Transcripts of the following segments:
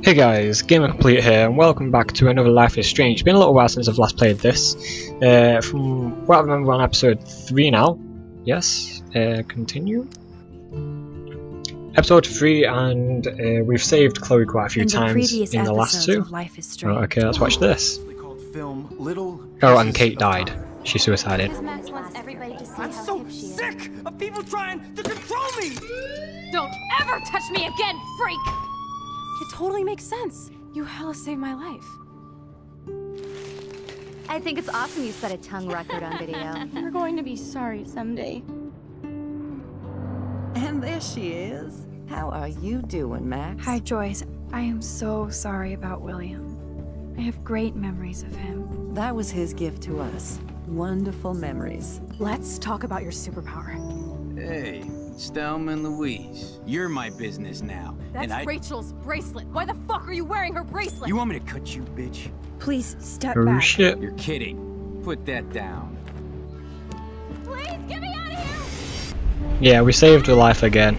Hey guys, GamerComplete here and welcome back to another Life is Strange. It's been a little while since I've last played this. From what I remember on episode 3 now. Yes, continue. Episode 3 and we've saved Chloe quite a few times in the last two. Life is Strange. Oh, okay, let's watch this. Oh, and Kate died. She suicided. Max wants everybody to see I'm how so she sick is. Of people trying to control me! Don't ever touch me again, freak! It totally makes sense. You hella saved my life. I think it's awesome you set a tongue record on video. You're going to be sorry someday. And there she is. How are you doing, Max? Hi, Joyce. I am so sorry about William. I have great memories of him. That was his gift to us. Wonderful memories. Let's talk about your superpower. Hey. Stelman Louise, you're my business now. That's Rachel's bracelet. Why the fuck are you wearing her bracelet? You want me to cut you, bitch? Please step back. Shit. You're kidding. Put that down. Please get me out of here. Yeah, we saved her life again.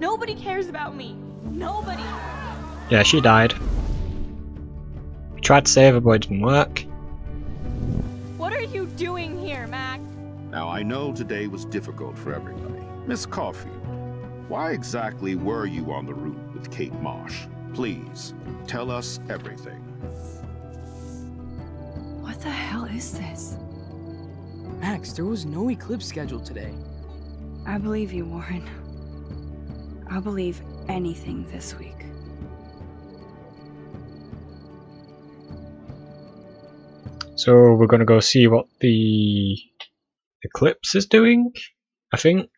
Nobody cares about me. Nobody. Yeah, she died. We tried to save her, but it didn't work. What are you doing here, Max? Now I know today was difficult for everybody. Miss Caulfield, why exactly were you on the route with Kate Marsh? Please, tell us everything. What the hell is this? Max, there was no eclipse scheduled today. I believe you, Warren. I'll believe anything this week. So we're gonna go see what the eclipse is doing, I think.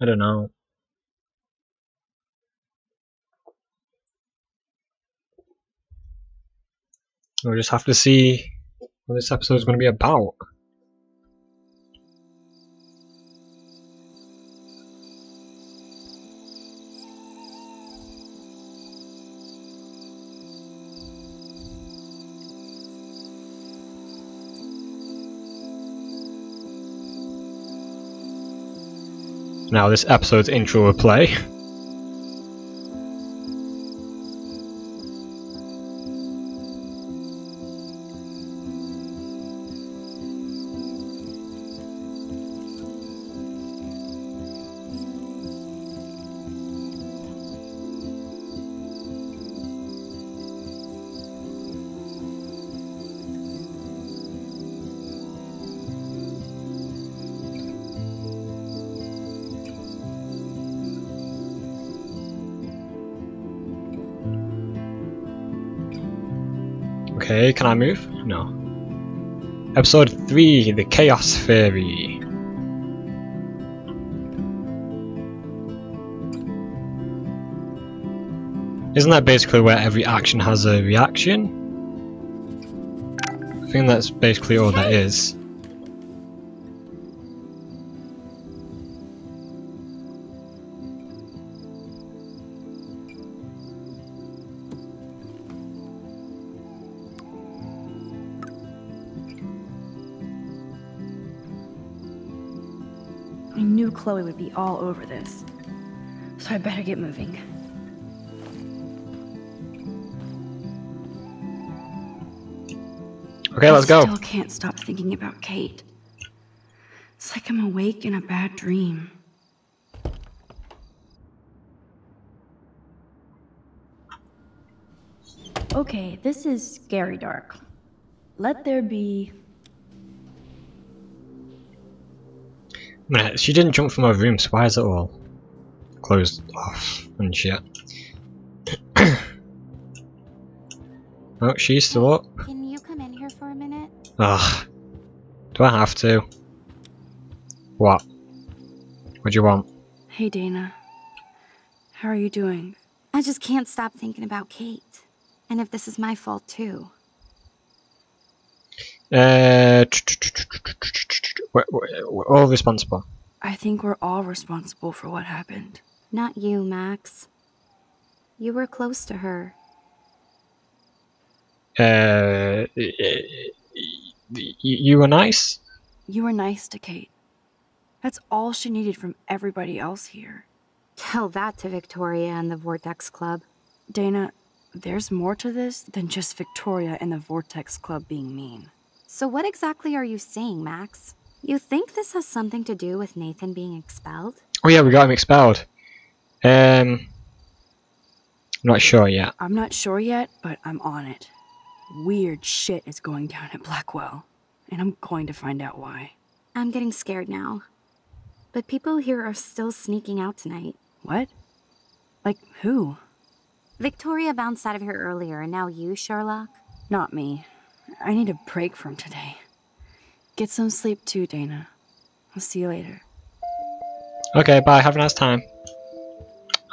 I don't know. We'll just have to see what this episode is going to be about. Now this episode's intro will play. Okay, can I move? No. Episode 3, The Chaos Fairy. Isn't that basically where every action has a reaction? I think that's basically all that is. Chloe would be all over this, so I better get moving. Okay, let's go. I still can't stop thinking about Kate. It's like I'm awake in a bad dream. Okay, this is scary dark. Let there be... She didn't jump from her room, so why is it all closed off and shit? Oh, she's still up. Can you come in here for a minute? Ugh. Do I have to? What? What do you want? Hey, Dana. How are you doing? I just can't stop thinking about Kate. And if this is my fault, too. We're all responsible. I think we're all responsible for what happened. Not you, Max. You were close to her. You were nice? You were nice to Kate. That's all she needed from everybody else here. Tell that to Victoria and the Vortex Club. Dana, There's more to this than just Victoria and the Vortex Club being mean. So what exactly are you saying, Max? You think this has something to do with Nathan being expelled? Oh yeah, we got him expelled. I'm not sure yet. I'm not sure yet, but I'm on it. Weird shit is going down at Blackwell, and I'm going to find out why. I'm getting scared now. But people here are still sneaking out tonight. What? Like who? Victoria bounced out of here earlier, and now you, Sherlock? Not me. I need a break from today. Get some sleep too, Dana. I'll see you later. Okay, bye. Have a nice time.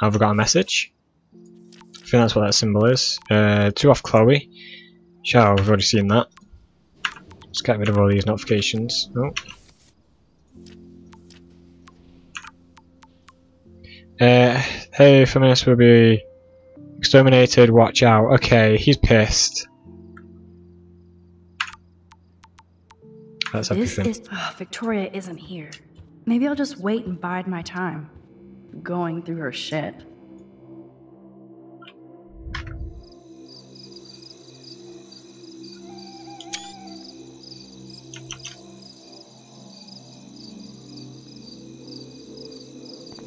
Have we got a message? I think that's what that symbol is. 2 off Chloe. Sure, we've already seen that. Let's get rid of all these notifications. Oh. Hey, feminists will be exterminated. Watch out. Okay, he's pissed. That's everything. Victoria isn't here. Maybe I'll just wait and bide my time. Going through her shit.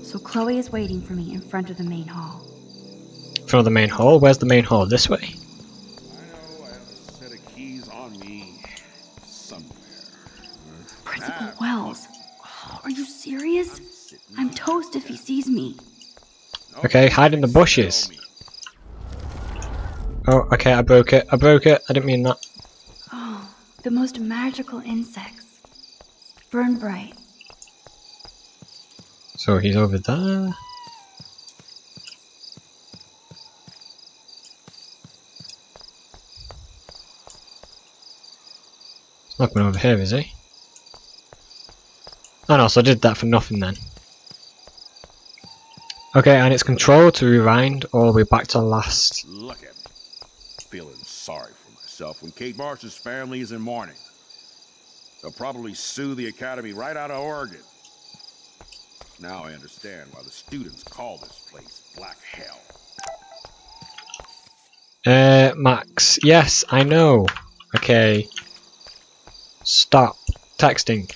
So Chloe is waiting for me in front of the main hall. In front of the main hall? Where's the main hall? This way? I know I have a set of keys on me somewhere. Principal Wells, are you serious? I'm toast if he sees me. Okay, hide in the bushes. Oh, okay, I broke it. I broke it. I didn't mean that. Oh, the most magical insects. Burn bright. So he's over there. He's not going over here, is he? Oh no, so I did that for nothing then. Okay, and it's control to rewind all the way back to last. Look at me. Feeling sorry for myself when Kate Marsh's family is in mourning. They'll probably sue the Academy right out of Oregon. Now I understand why the students call this place Black Hell. Max. Yes, I know. Okay. Stop texting.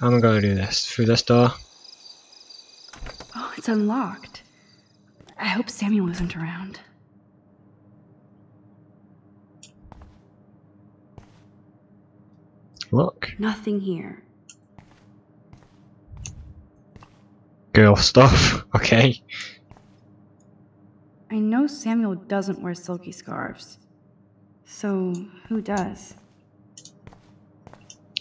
How am I going to do this? Through this door? Oh, it's unlocked. I hope Samuel isn't around. Look. Nothing here. Girl stuff. Okay. I know Samuel doesn't wear silky scarves. So who does?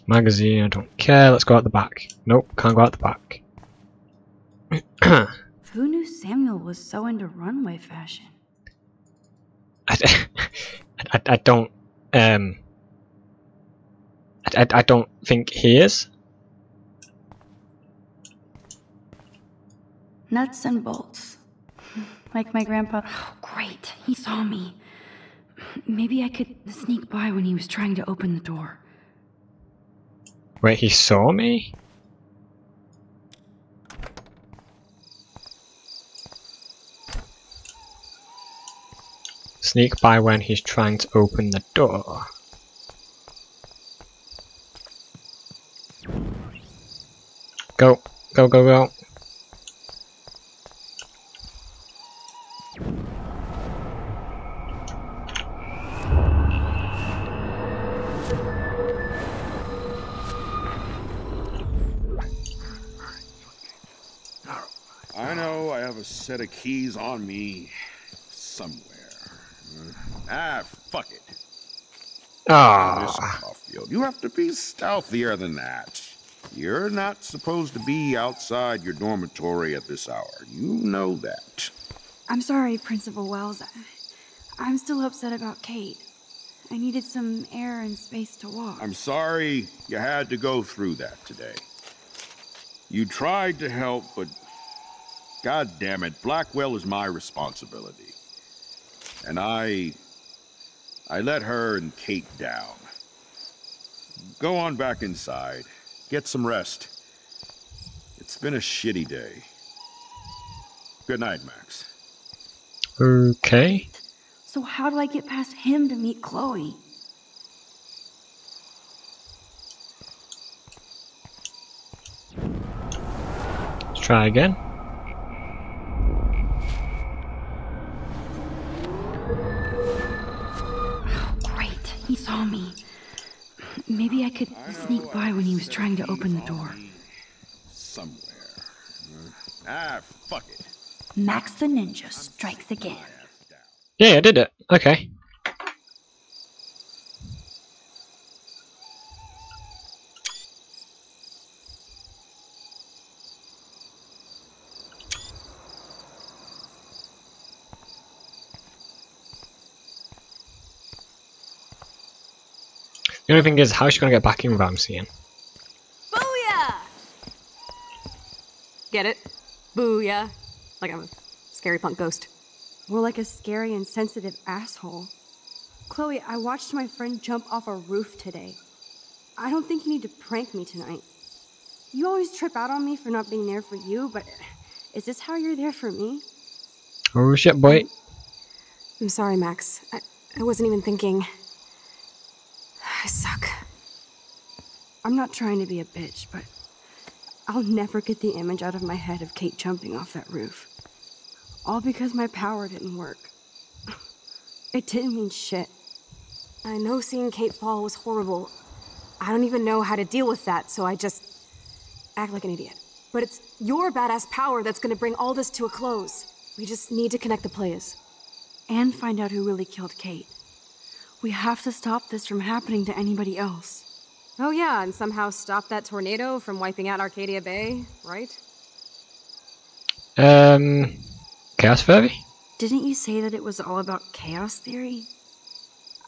Magazine, I don't care. Let's go out the back. Nope, can't go out the back. Who knew Samuel was so into runway fashion? I don't think he is. Nuts and bolts. Like my grandpa. Oh, great. He saw me. Maybe I could sneak by when he was trying to open the door. Wait, he saw me? Sneak by when he's trying to open the door. Go. Go, go, go. Set of keys on me somewhere. Ah, fuck it. Ah, you have to be stealthier than that. You're not supposed to be outside your dormitory at this hour. You know that. I'm sorry, Principal Wells. I'm still upset about Kate. I needed some air and space to walk. I'm sorry you had to go through that today. You tried to help, but God damn it, Blackwell is my responsibility. And I let her and Kate down. Go on back inside. Get some rest. It's been a shitty day. Good night, Max. Okay. So how do I get past him to meet Chloe? Let's try again. Oh, great. He saw me. Maybe I could sneak by when he was trying to open the door. Somewhere. Ah, fuck it. Max the Ninja strikes again. Yeah, I did it. Okay. The only thing is, how's she gonna get back in without him seeing? Booyah! Get it? Booyah. Like I'm a scary punk ghost. More like a scary and sensitive asshole. Chloe, I watched my friend jump off a roof today. I don't think you need to prank me tonight. You always trip out on me for not being there for you, but is this how you're there for me? Oh shit, boy. I'm sorry, Max. I wasn't even thinking. I suck. I'm not trying to be a bitch, but I'll never get the image out of my head of Kate jumping off that roof. All because my power didn't work. It didn't mean shit. I know seeing Kate fall was horrible. I don't even know how to deal with that, so I just act like an idiot. But it's your badass power that's gonna bring all this to a close. We just need to connect the players. And find out who really killed Kate. We have to stop this from happening to anybody else. Oh yeah, and somehow stop that tornado from wiping out Arcadia Bay, right? Chaos Fairy? Didn't you say that it was all about chaos theory?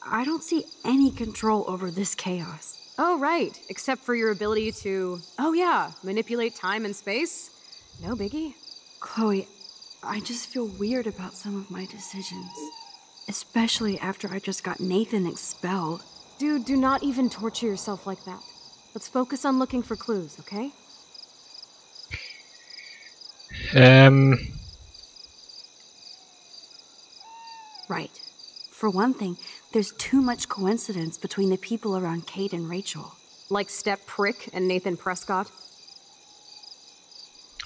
I don't see any control over this chaos. Oh right, except for your ability to, oh yeah, manipulate time and space? No biggie. Chloe, I just feel weird about some of my decisions. Especially after I just got Nathan expelled. Dude, do not even torture yourself like that. Let's focus on looking for clues, okay? Right. For one thing, there's too much coincidence between the people around Kate and Rachel. Like Step Prick and Nathan Prescott?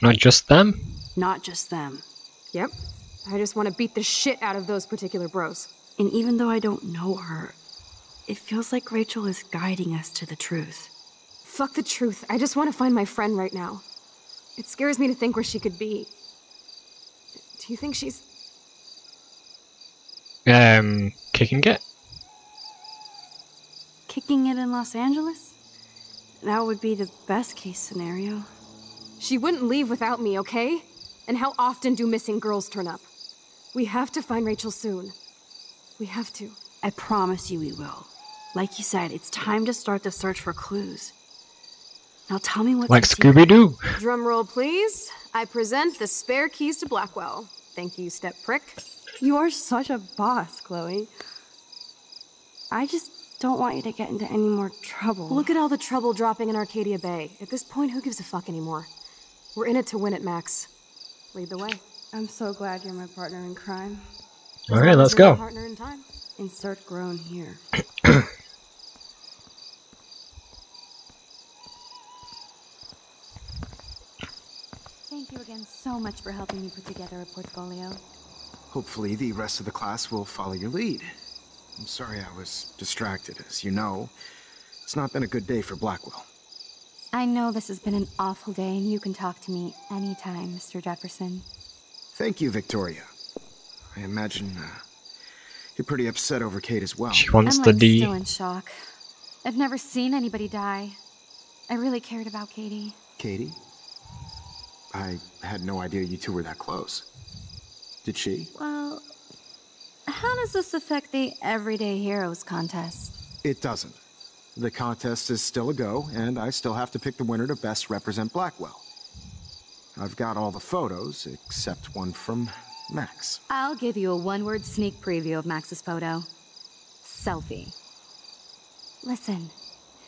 Not just them? Not just them. Yep. I just want to beat the shit out of those particular bros. And even though I don't know her, it feels like Rachel is guiding us to the truth. Fuck the truth. I just want to find my friend right now. It scares me to think where she could be. Do you think she's... kicking it? Kicking it in Los Angeles? That would be the best case scenario. She wouldn't leave without me, okay? And how often do missing girls turn up? We have to find Rachel soon. We have to. I promise you we will. Like you said, it's time to start the search for clues. Now tell me what's... Like Scooby-Doo. Drum roll, please. I present the spare keys to Blackwell. Thank you, Step Prick. You are such a boss, Chloe. I just don't want you to get into any more trouble. Look at all the trouble dropping in Arcadia Bay. At this point, who gives a fuck anymore? We're in it to win it, Max. Lead the way. I'm so glad you're my partner in crime. All right, let's go. Partner in time. Insert groan here. Thank you again so much for helping me put together a portfolio. Hopefully the rest of the class will follow your lead. I'm sorry I was distracted, as you know. It's not been a good day for Blackwell. I know this has been an awful day, and you can talk to me anytime, Mr. Jefferson. Thank you, Victoria. I imagine you're pretty upset over Kate as well. She wants the D. I'm still in shock. I've never seen anybody die. I really cared about Katie. Katie? I had no idea you two were that close. Did she? Well, how does this affect the Everyday Heroes contest? It doesn't. The contest is still a go, and I still have to pick the winner to best represent Blackwell. I've got all the photos, except one from Max. I'll give you a one-word sneak preview of Max's photo. Selfie. Listen,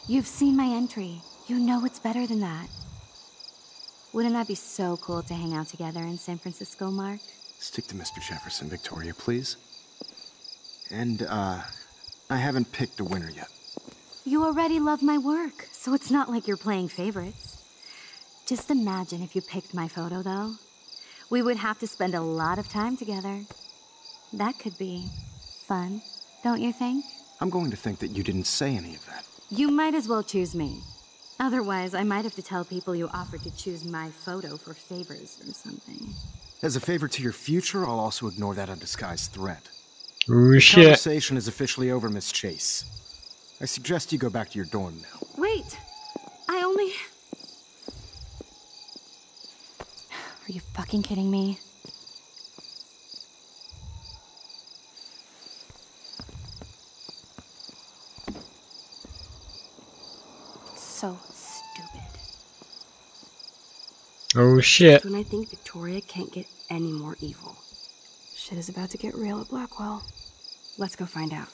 you've seen my entry. You know it's better than that. Wouldn't that be so cool to hang out together in San Francisco, Mark? Stick to Mr. Jefferson, Victoria, please. And, I haven't picked a winner yet. You already love my work, so it's not like you're playing favorites. Just imagine if you picked my photo, though. We would have to spend a lot of time together. That could be fun, don't you think? I'm going to think that you didn't say any of that. You might as well choose me. Otherwise, I might have to tell people you offered to choose my photo for favors or something. As a favor to your future, I'll also ignore that undisguised threat. Ooh, shit. The conversation is officially over, Miss Chase. I suggest you go back to your dorm now. Wait! I only... Are you fucking kidding me? So stupid. Oh shit. When I think Victoria can't get any more evil. Shit is about to get real at Blackwell. Let's go find out.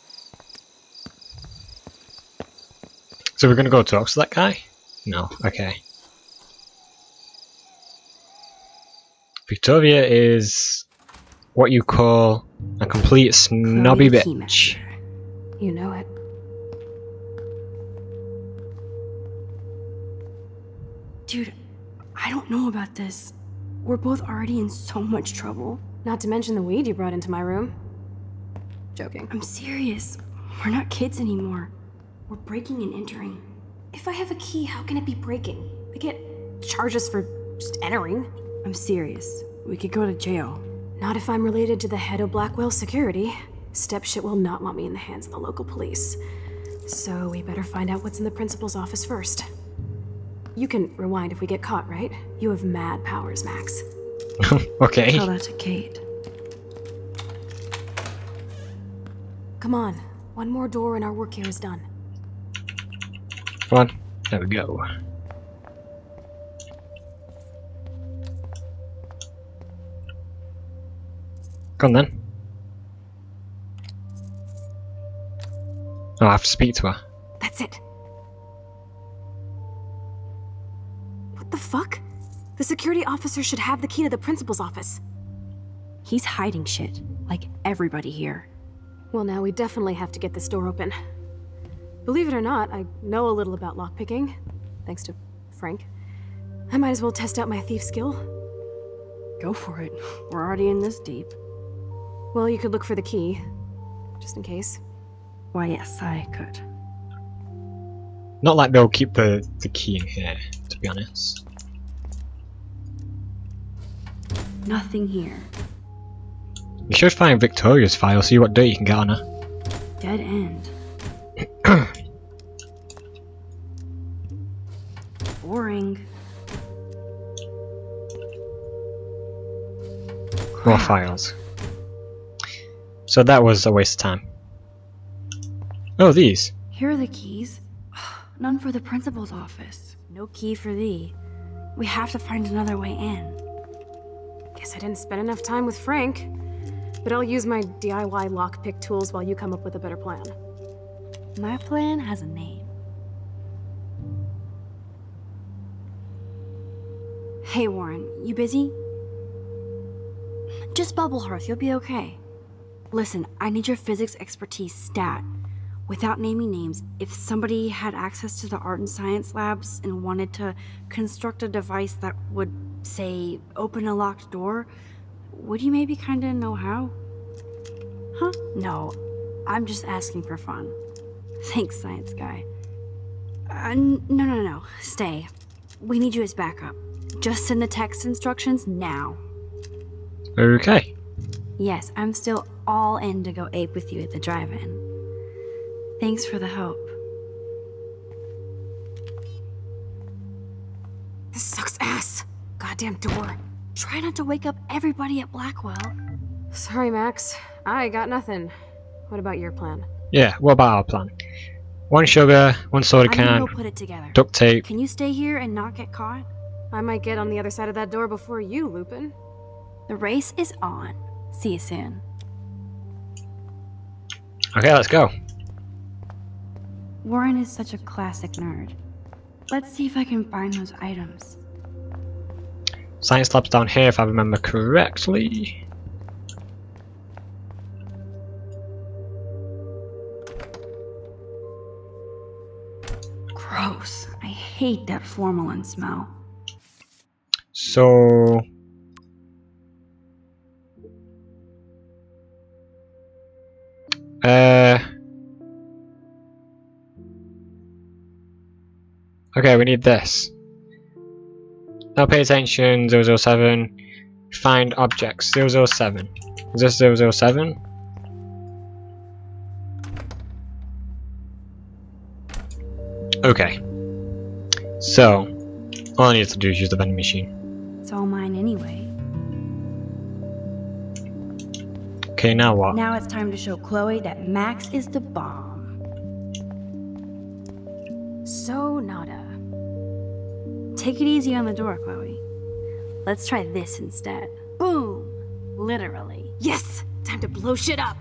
So we're gonna go talk to that guy? No, okay. Victoria is what you call a complete snobby bitch. You know it. Dude, I don't know about this. We're both already in so much trouble. Not to mention the weed you brought into my room. Joking. I'm serious. We're not kids anymore. We're breaking and entering. If I have a key, how can it be breaking? They can't charge us for just entering. I'm serious. We could go to jail. Not if I'm related to the head of Blackwell Security. Stepshit will not want me in the hands of the local police. So we better find out what's in the principal's office first. You can rewind if we get caught, right? You have mad powers, Max. Okay. Tell that to Kate. Come on. One more door and our work here is done. Come on. There we go. Come on, then. Oh, I have to speak to her. That's it. What the fuck? The security officer should have the key to the principal's office. He's hiding shit, like everybody here. Well, now we definitely have to get this door open. Believe it or not, I know a little about lockpicking, thanks to Frank. I might as well test out my thief skill. Go for it. We're already in this deep. Well, you could look for the key, just in case. Why, yes, I could. Not like they'll keep the key in here, to be honest. Nothing here. You should find Victoria's file, see what dirt you can get on her. Dead end. Boring. More files. So that was a waste of time. Oh, these. Here are the keys. None for the principal's office. No key for thee. We have to find another way in. Guess I didn't spend enough time with Frank, but I'll use my DIY lockpick tools while you come up with a better plan. My plan has a name. Hey, Warren, you busy? Just bubble hearth, you'll be okay. Listen, I need your physics expertise stat. Without naming names, if somebody had access to the art and science labs and wanted to construct a device that would, say, open a locked door, would you maybe kinda know how? Huh? No, I'm just asking for fun. Thanks, science guy. No, stay. We need you as backup. Just send the text instructions now. Okay. Yes, I'm still all in to go ape with you at the drive-in. Thanks for the help. This sucks ass. Goddamn door. Try not to wake up everybody at Blackwell. Sorry, Max. I got nothing. What about your plan? Yeah, what about our plan? One sugar, one soda can, put it together. Duct tape. Can you stay here and not get caught? I might get on the other side of that door before you, Lupin. The race is on. See you soon. Okay, let's go. Warren is such a classic nerd. Let's see if I can find those items. Science lab's down here, if I remember correctly. Gross. I hate that formalin smell. So... Okay, we need this. Now pay attention, 007. Find objects, 007. Is this 007? Okay. So, all I need to do is use the vending machine. It's all mine anyway. Okay, now what? Now it's time to show Chloe that Max is the bomb. So, nada. Take it easy on the door, Chloe. Let's try this instead. Boom! Literally. Yes! Time to blow shit up!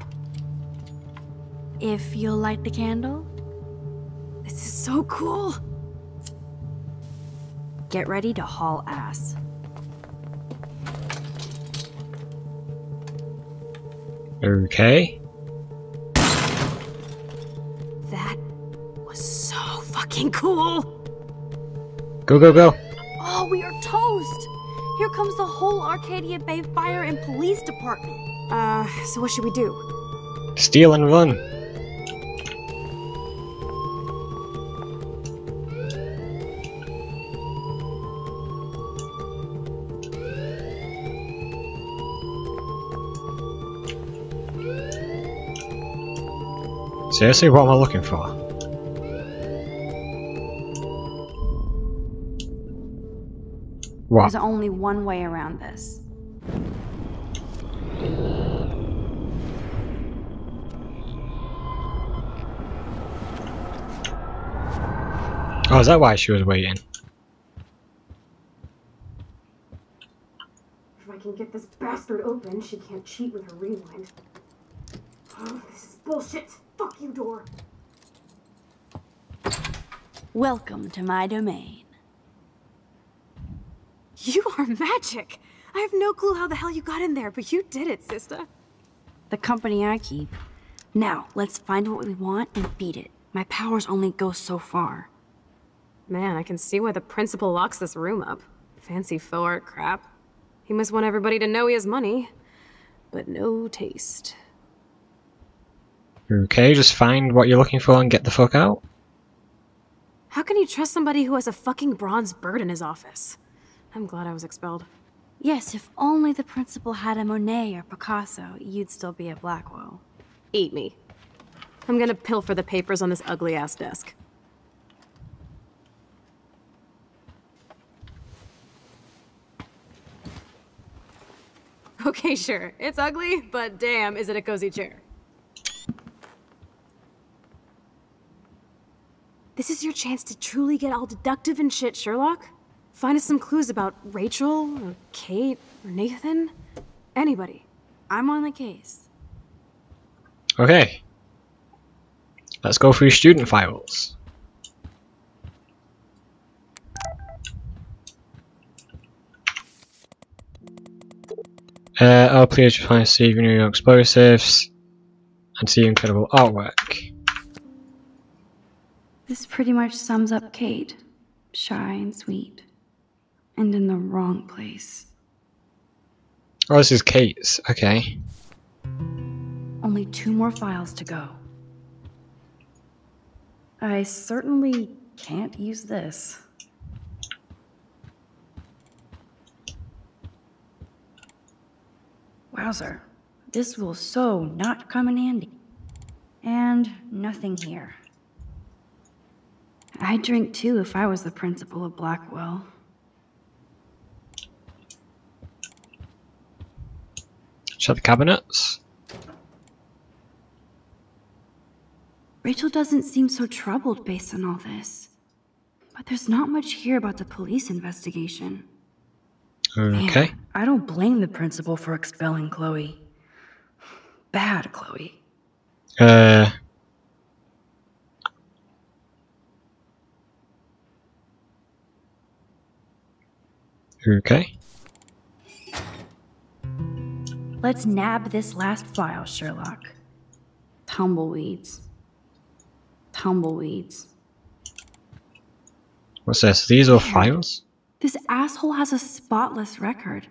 If you'll light the candle. This is so cool! Get ready to haul ass. Okay. That was so fucking cool! Go, go, go! Oh, we are toast! Here comes the whole Arcadia Bay Fire and Police Department. So what should we do? Steal and run. Seriously, what am I looking for? What? There's only one way around this. Oh, is that why she was waiting? If I can get this bastard open, she can't cheat with her rewind. Oh, this is bullshit! Fuck you, door! Welcome to my domain. You are magic! I have no clue how the hell you got in there, but you did it, sister. The company I keep. Now, let's find what we want and beat it. My powers only go so far. Man, I can see why the principal locks this room up. Fancy faux art crap. He must want everybody to know he has money, but no taste. Okay, just find what you're looking for and get the fuck out. How can you trust somebody who has a fucking bronze bird in his office? I'm glad I was expelled. Yes, if only the principal had a Monet or Picasso, you'd still be at Blackwell. Eat me. I'm gonna pilfer the papers on this ugly-ass desk. Okay, sure. It's ugly, but damn, is it a cozy chair. This is your chance to truly get all deductive and shit, Sherlock. Find us some clues about Rachel, or Kate, or Nathan. Anybody. I'm on the case. Okay. Let's go through student files. I'll please find Steve New York explosives and see incredible artwork. This pretty much sums up Kate. Shy and sweet. And in the wrong place. Oh, this is Kate's. Okay. Only 2 more files to go. I certainly can't use this. Wowzer. This will so not come in handy. And nothing here. I'd drink too if I was the principal of Blackwell. Shut the cabinets. Rachel doesn't seem so troubled based on all this. But there's not much here about the police investigation. Okay. Man, I don't blame the principal for expelling Chloe. Bad Chloe. Okay. Let's nab this last file, Sherlock. Tumbleweeds. Tumbleweeds. What's this? These are files? This asshole has a spotless record.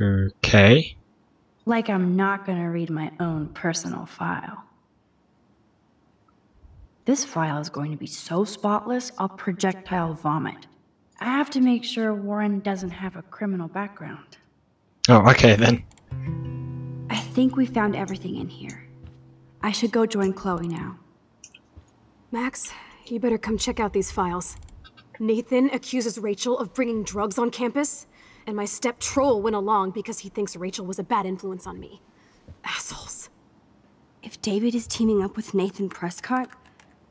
Okay. Like I'm not gonna read my own personal file. This file is going to be so spotless, I'll projectile vomit. I have to make sure Warren doesn't have a criminal background. Oh, okay then. I think we found everything in here. I should go join Chloe now. Max, you better come check out these files. Nathan accuses Rachel of bringing drugs on campus, and my step troll went along because he thinks Rachel was a bad influence on me. Assholes. If David is teaming up with Nathan Prescott,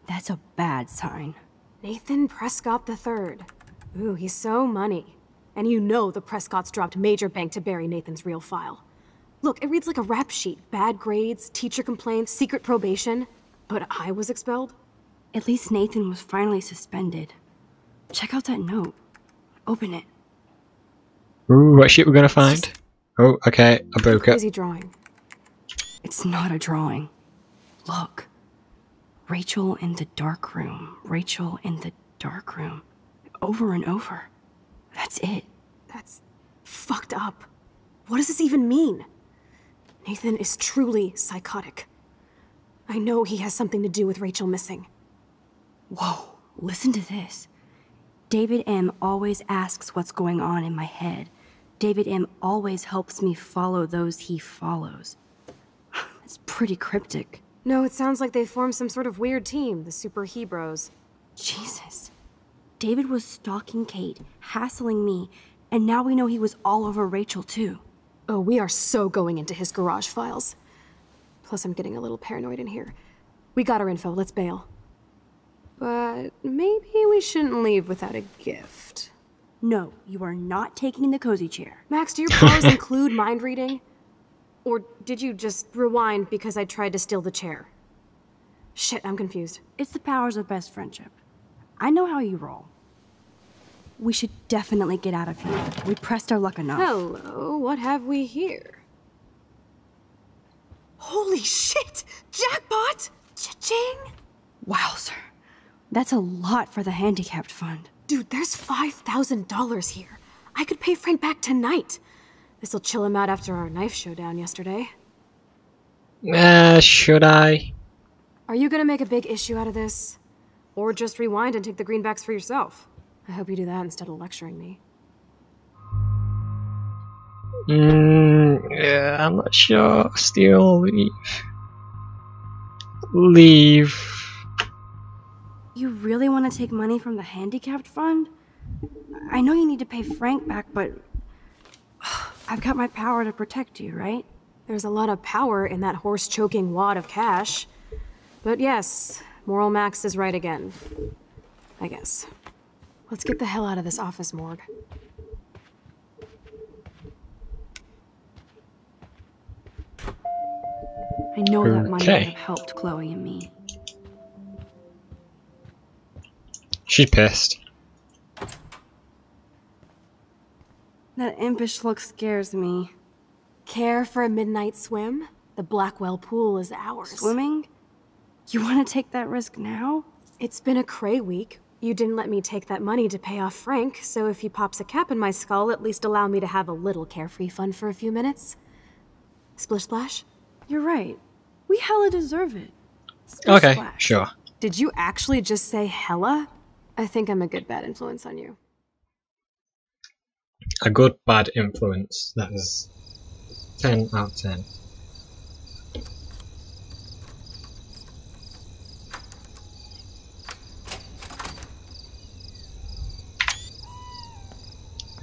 that's a bad sign. Nathan Prescott III. Ooh, he's so money. And you know the Prescott's dropped major bank to bury Nathan's real file. Look, it reads like a rap sheet. Bad grades, teacher complaints, secret probation. But I was expelled. At least Nathan was finally suspended. Check out that note. Open it. Ooh, what shit we're gonna find? Oh, okay, a book. Crazy drawing. It's not a drawing. Look. Rachel in the dark room. Rachel in the dark room. Over and over. That's it. That's fucked up. What does this even mean? Nathan is truly psychotic. I know he has something to do with Rachel missing. Whoa, listen to this. David M. always asks what's going on in my head. David M. always helps me follow those he follows. It's pretty cryptic. No, it sounds like they formed some sort of weird team, the Super Hebrews. Jesus. David was stalking Kate, hassling me, and now we know he was all over Rachel too. Oh, we are so going into his garage files. Plus, I'm getting a little paranoid in here. We got our info, let's bail. But maybe we shouldn't leave without a gift. No, you are not taking the cozy chair. Max, do your powers include mind reading? Or did you just rewind because I tried to steal the chair? Shit, I'm confused. It's the powers of best friendship. I know how you roll. We should definitely get out of here. We pressed our luck enough. Hello, what have we here? Holy shit! Jackpot! Cha-ching! Wowzer. That's a lot for the handicapped fund. Dude, there's $5,000 here. I could pay Frank back tonight. This'll chill him out after our knife showdown yesterday. Should I? Are you gonna make a big issue out of this? Or just rewind and take the greenbacks for yourself? I hope you do that instead of lecturing me. Yeah, I'm not sure. Still leave. Leave. You really want to take money from the handicapped fund? I know you need to pay Frank back, but... I've got my power to protect you, right? There's a lot of power in that horse-choking wad of cash. But yes, Moral Max is right again. I guess. Let's get the hell out of this office morgue. I know that money would have helped Chloe and me. She pissed. That impish look scares me. Care for a midnight swim? The Blackwell pool is ours. Swimming? You want to take that risk now? It's been a cray week. You didn't let me take that money to pay off Frank, so if he pops a cap in my skull, at least allow me to have a little carefree fun for a few minutes. Splish splash? You're right. We hella deserve it. Splish okay, splash. Sure. Did you actually just say hella? I think I'm a good bad influence on you. A good bad influence. That is 10 out of 10.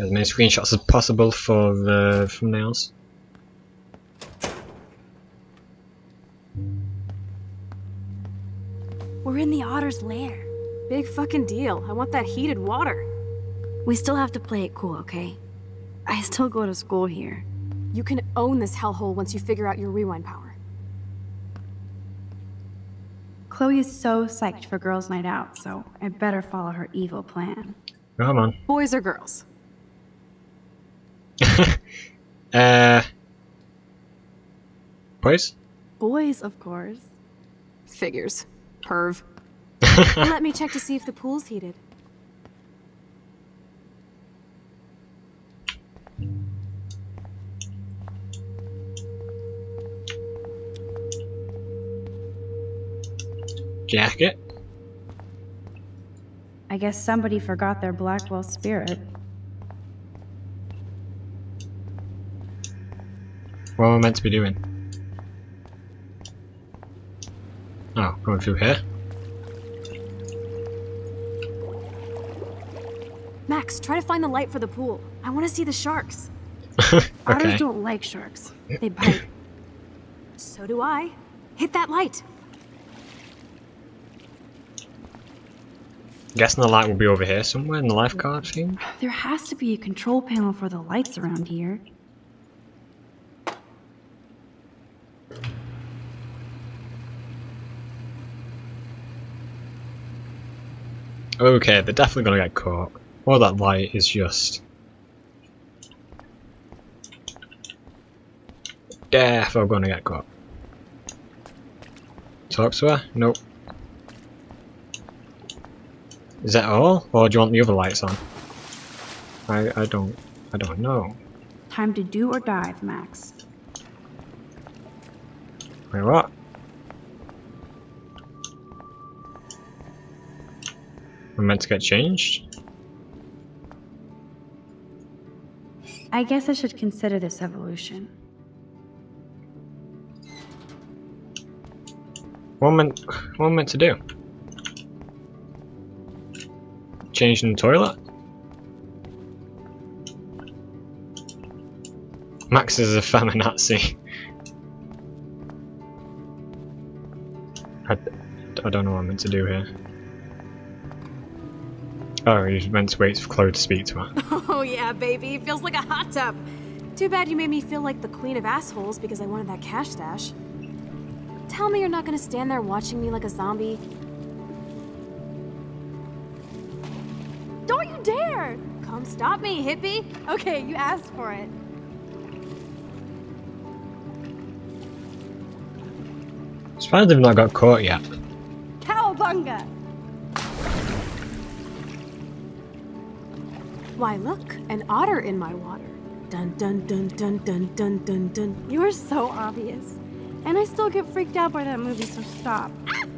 As many screenshots as possible for the thumbnails. We're in the otter's lair. Big fucking deal. I want that heated water. We still have to play it cool, okay? I still go to school here. You can own this hellhole once you figure out your rewind power. Chloe is so psyched for girls' night out, so I better follow her evil plan. Come on. Boys or girls? Boys? Boys, of course. Figures. Perv. Let me check to see if the pool's heated. Jacket. I guess somebody forgot their Blackwell spirit. What am I meant to be doing? Oh, going through here. Max, try to find the light for the pool. I want to see the sharks. Okay. Otters don't like sharks. They bite. So do I. Hit that light. I'm guessing the light will be over here somewhere in the lifeguard thing. There has to be a control panel for the lights around here. Okay, they're definitely gonna get caught. All that light is just definitely gonna get caught. Talk to her? Nope. Is that all? Or do you want the other lights on? I don't know. Time to do or dive, Max. Wait, what? I'm meant to get changed? I guess I should consider this evolution. What am I meant to do? Change in the toilet? Max is a feminazi. I don't know what I'm meant to do here. Oh, he's meant to wait for Chloe to speak to her. Oh yeah, baby. It feels like a hot tub. Too bad you made me feel like the queen of assholes because I wanted that cash stash. Tell me you're not gonna stand there watching me like a zombie. Don't you dare! Come stop me, hippie. Okay, you asked for it. I'm surprised they've not got caught yet. Cowabunga! Why look, an otter in my water. Dun dun dun dun dun dun dun dun. You are so obvious. And I still get freaked out by that movie, so stop.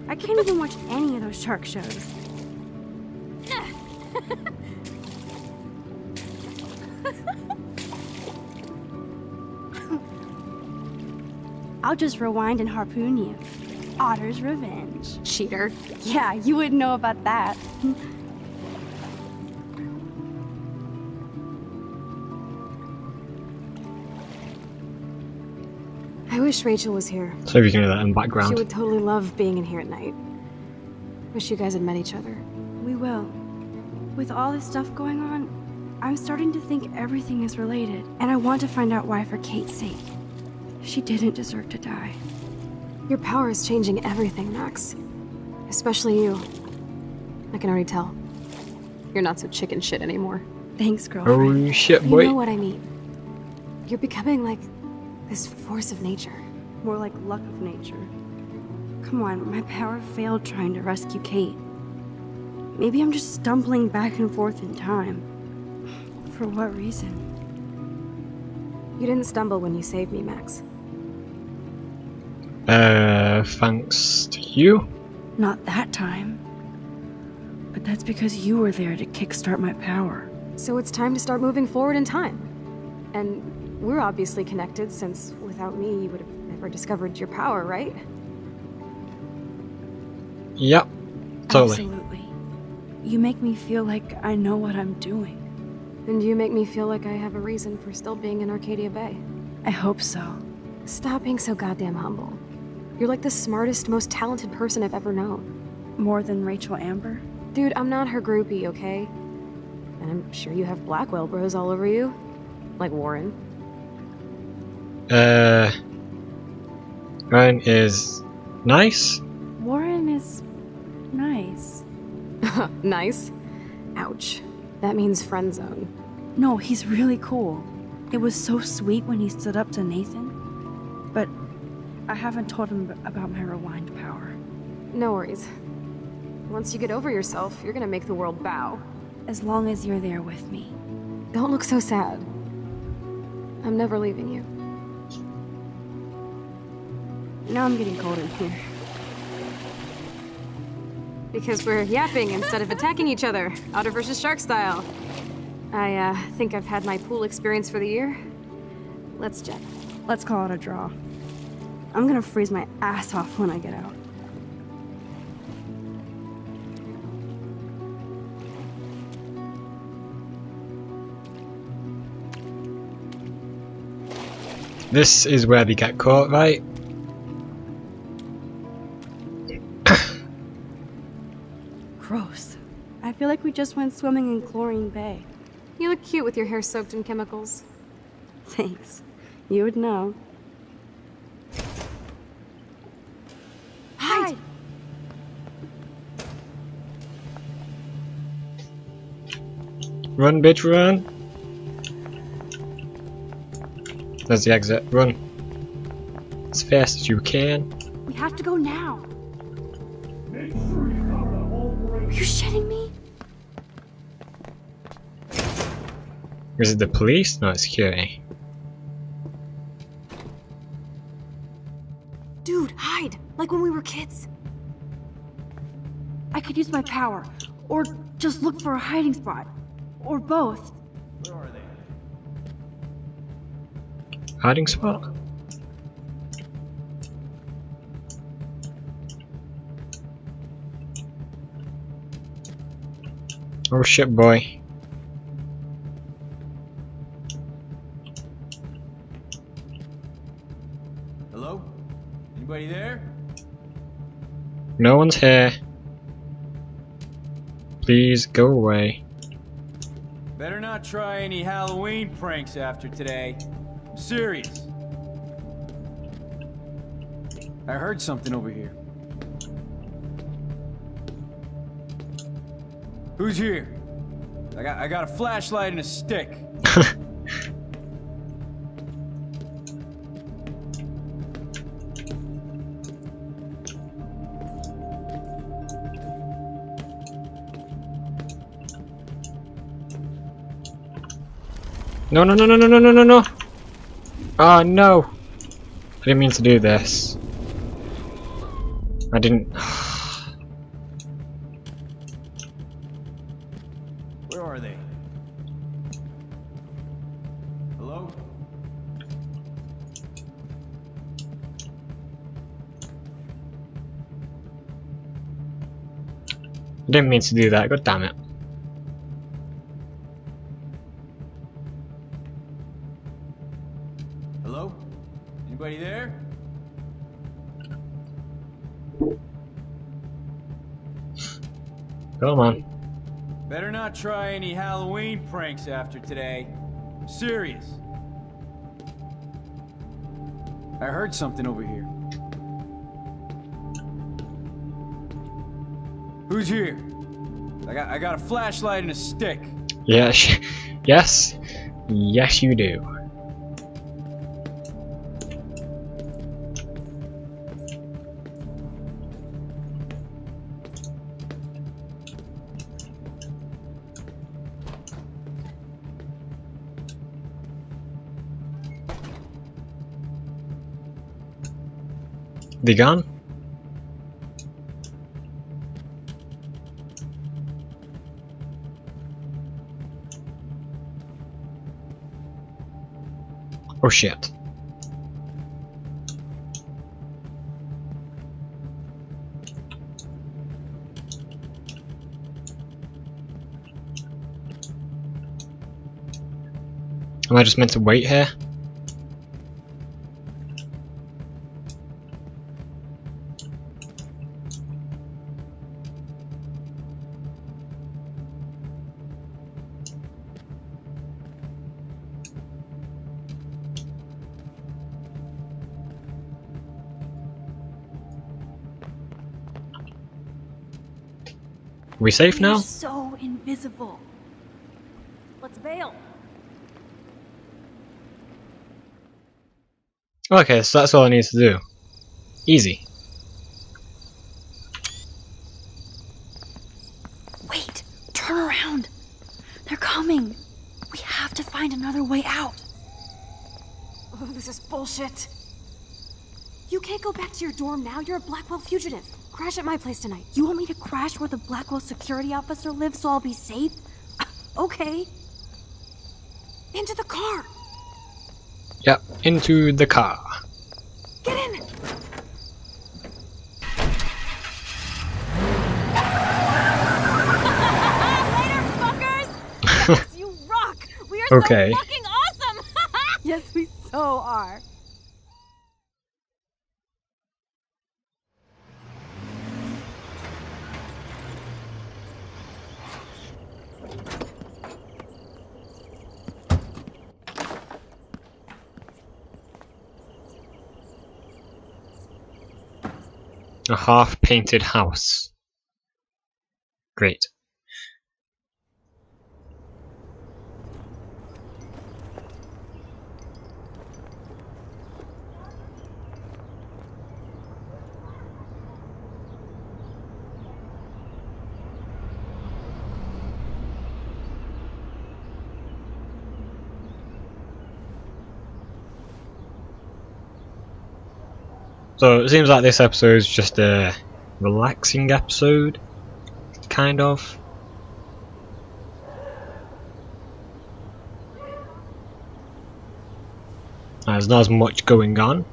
I can't even watch any of those shark shows. I'll just rewind and harpoon you. Otter's revenge. Cheater. Yeah, you wouldn't know about that. I wish Rachel was here. So if you can hear that in the background. She would totally love being in here at night. Wish you guys had met each other. We will. With all this stuff going on, I'm starting to think everything is related. And I want to find out why for Kate's sake. She didn't deserve to die. Your power is changing everything, Max. Especially you. I can already tell. You're not so chicken shit anymore. Thanks, girlfriend. Oh shit, boy. You know what I mean. You're becoming like... this force of nature. More like luck of nature. Come on, my power failed trying to rescue Kate. Maybe I'm just stumbling back and forth in time. For what reason? You didn't stumble when you saved me, Max. Thanks to you? Not that time. But that's because you were there to kickstart my power. So it's time to start moving forward in time. And... we're obviously connected, since without me, you would have never discovered your power, right? Yep, totally. Absolutely. You make me feel like I know what I'm doing. And you make me feel like I have a reason for still being in Arcadia Bay. I hope so. Stop being so goddamn humble. You're like the smartest, most talented person I've ever known. More than Rachel Amber? Dude, I'm not her groupie, okay? And I'm sure you have Blackwell bros all over you. Like Warren. Warren is nice. Warren is nice. Nice? Ouch. That means friend zone. No, he's really cool. It was so sweet when he stood up to Nathan. But I haven't told him about my rewind power. No worries. Once you get over yourself, you're gonna make the world bow. As long as you're there with me. Don't look so sad. I'm never leaving you. Now I'm getting cold in here. Because we're yapping instead of attacking each other, otter versus shark style. I think I've had my pool experience for the year. Let's jet. Let's call it a draw. I'm gonna freeze my ass off when I get out. This is where they get caught, right? Gross. I feel like we just went swimming in Chlorine Bay. You look cute with your hair soaked in chemicals. Thanks. You would know. Hide! Run, bitch, run! There's the exit. Run. As fast as you can. We have to go now. Are you shitting me? Is it the police? No, it's security. Dude, hide! Like when we were kids. I could use my power. Or just look for a hiding spot. Or both. Hiding spot? Oh shit, boy. Hello? Anybody there? No one's here. Please go away. Better not try any Halloween pranks after today. I'm serious. I heard something over here. Who's here? I got a flashlight and a stick. No. Oh no! I didn't mean to do this. I didn't. Where are they? Hello? I didn't mean to do that. God damn it. Come on. Better not try any Halloween pranks after today. I'm serious. I heard something over here. Who's here? I got a flashlight and a stick. Yes. Yes. Yes, you do. They gone? Oh shit. Am I just meant to wait here? Are we safe now? You're so invisible. Let's bail. Okay, so that's all I need to do. Easy. Oh, this is bullshit. You can't go back to your dorm now. You're a Blackwell fugitive. Crash at my place tonight. You want me to crash where the Blackwell security officer lives so I'll be safe? Okay. Into the car. Yep, into the car. Get in. Okay. So fucking awesome! Yes, we so are. A half-painted house. Great. So it seems like this episode is just a relaxing episode, kind of. There's not as much going on,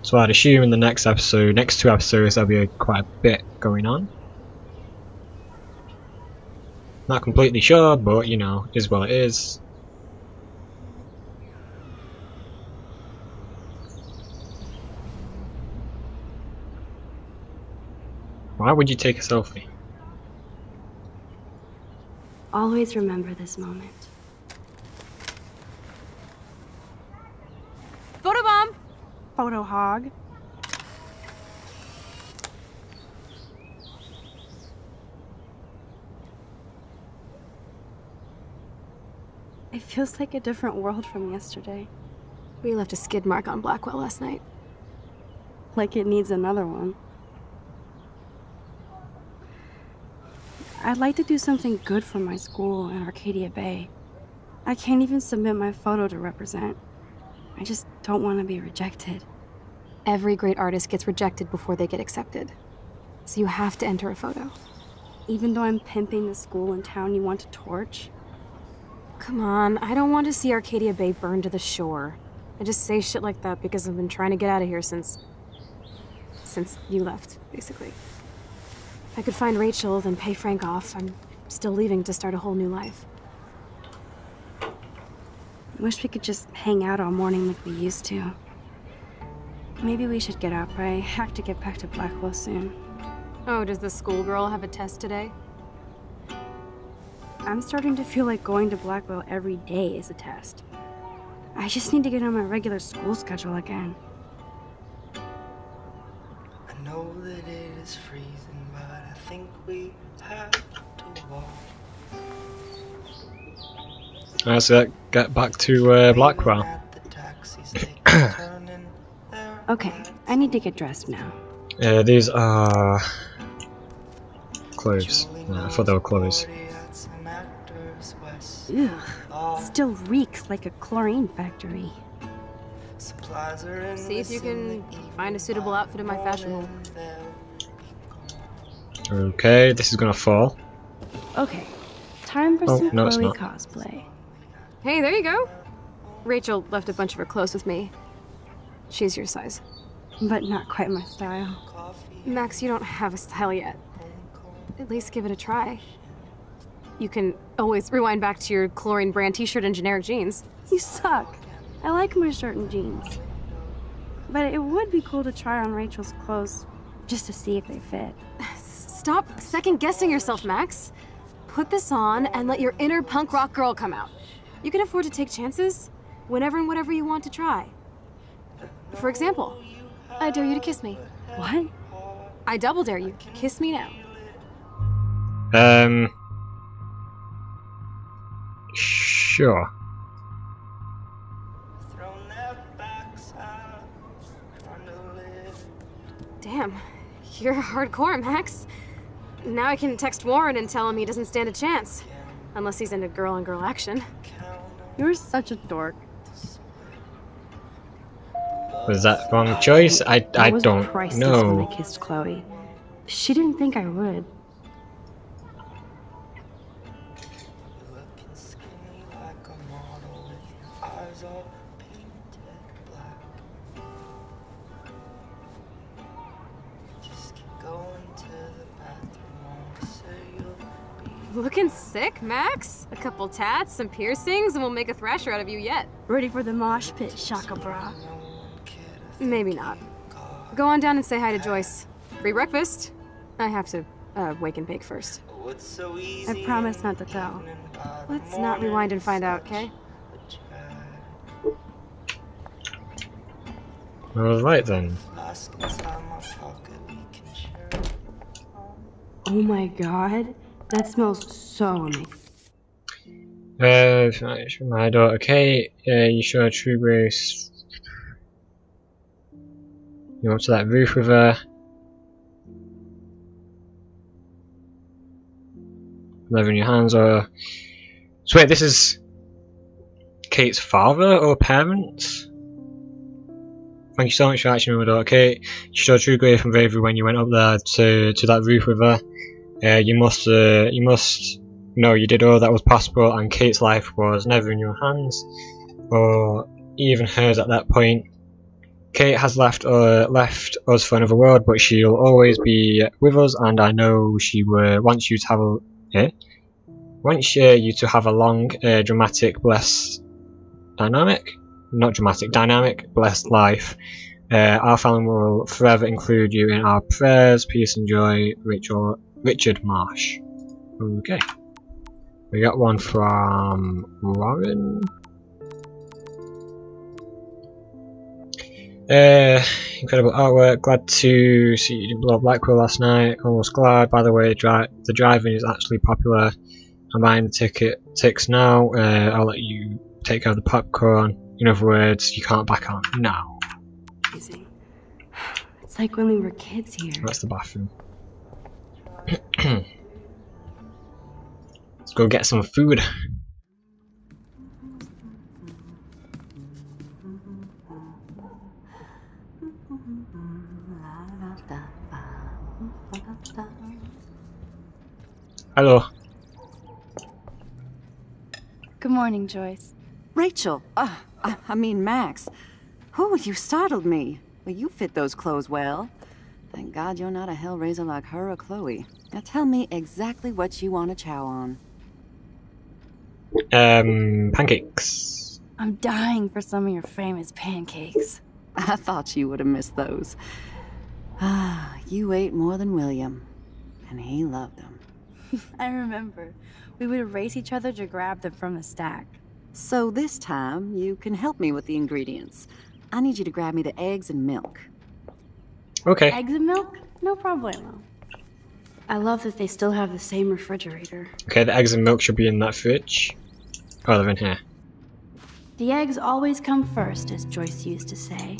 so I'd assume in the next episode, next two episodes, there'll be quite a bit going on. Not completely sure, but you know, is what it is. Why would you take a selfie? Always remember this moment. Photobomb! Photo hog. It feels like a different world from yesterday. We left a skid mark on Blackwell last night. Like it needs another one. I'd like to do something good for my school in Arcadia Bay. I can't even submit my photo to represent. I just don't want to be rejected. Every great artist gets rejected before they get accepted. So you have to enter a photo. Even though I'm pimping the school and town you want to torch? Come on, I don't want to see Arcadia Bay burned to the shore. I just say shit like that because I've been trying to get out of here since you left, basically. If I could find Rachel, then pay Frank off. I'm still leaving to start a whole new life. I wish we could just hang out all morning like we used to. Maybe we should get up. I have to get back to Blackwell soon. Oh, does the schoolgirl have a test today? I'm starting to feel like going to Blackwell every day is a test. I just need to get on my regular school schedule again. I know that it is freezing. I think we have to walk. Let's get back to Blackwell. Okay, I need to get dressed now. These are clothes. I thought they were clothes. Ugh, still reeks like a chlorine factory. See if you can find a suitable outfit in my fashion hall. Okay, this is gonna fall. Okay, time for some Chloe cosplay. Hey, there you go. Rachel left a bunch of her clothes with me. She's your size. But not quite my style. Max, you don't have a style yet. At least give it a try. You can always rewind back to your chlorine brand t-shirt and generic jeans. You suck. I like my shirt and jeans. But it would be cool to try on Rachel's clothes just to see if they fit. Stop second-guessing yourself, Max. Put this on and let your inner punk rock girl come out. You can afford to take chances whenever and whatever you want to try. For example, I dare you to kiss me. What? I double dare you. Kiss me now. Sure. Damn, you're hardcore, Max. Now I can text Warren and tell him he doesn't stand a chance. Unless he's into girl-on-girl action. You're such a dork. Was that wrong choice? I don't know. When I kissed Chloe, she didn't think I would. Looking sick, Max? A couple tats, some piercings, and we'll make a thrasher out of you yet. Ready for the mosh pit, Shaka Bra? Maybe not. Go on down and say hi to Joyce. Free breakfast. I have to wake and bake first. I promise not to tell. Let's not rewind and find out, okay? Alright then. Oh my god. That smells so amazing. My daughter Kate, you show a true grace. You went to that roof with her. Love in your hands, or so wait, this is Kate's father or parents? Thank you so much for acting with my daughter Kate. You showed true grace and bravery when you went up there to that roof with her. You must know you did all that was possible, and Kate's life was never in your hands, or even hers at that point. Kate has left us for another world, but she'll always be with us, and I know she wants you to have a long, dramatic, blessed, dynamic, blessed life. Our family will forever include you in our prayers. Peace and joy, Richard Marsh. Okay. We got one from Warren. Incredible artwork. Glad to see you didn't blow up Blackwell last night. Almost glad. By the way, the driving is actually popular. I'm buying the tickets now. I'll let you take out the popcorn. In other words, you can't back out now. It's like when we were kids here. That's the bathroom. Let's go get some food. Hello. Good morning, Joyce. Rachel, I mean Max. Oh, you startled me. Well, you fit those clothes well. Thank God you're not a hellraiser like her or Chloe. Now tell me exactly what you want to chow on. Pancakes. I'm dying for some of your famous pancakes. I thought you would have missed those. Ah, you ate more than William, and he loved them. I remember. We would race each other to grab them from the stack. So this time, you can help me with the ingredients. I need you to grab me the eggs and milk. Okay. Eggs and milk? No problemo. I love that they still have the same refrigerator. Okay, the eggs and milk should be in that fridge. Oh, they're in here. The eggs always come first, as Joyce used to say.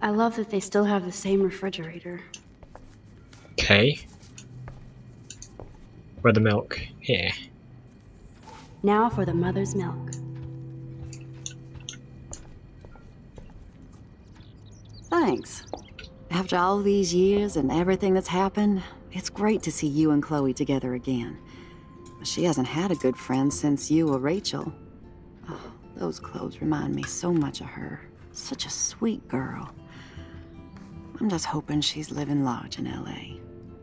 I love that they still have the same refrigerator. Okay. Where the milk? Here. Now for the mother's milk. Thanks. After all these years and everything that's happened, it's great to see you and Chloe together again. She hasn't had a good friend since you or Rachel. Oh, those clothes remind me so much of her. Such a sweet girl. I'm just hoping she's living large in LA.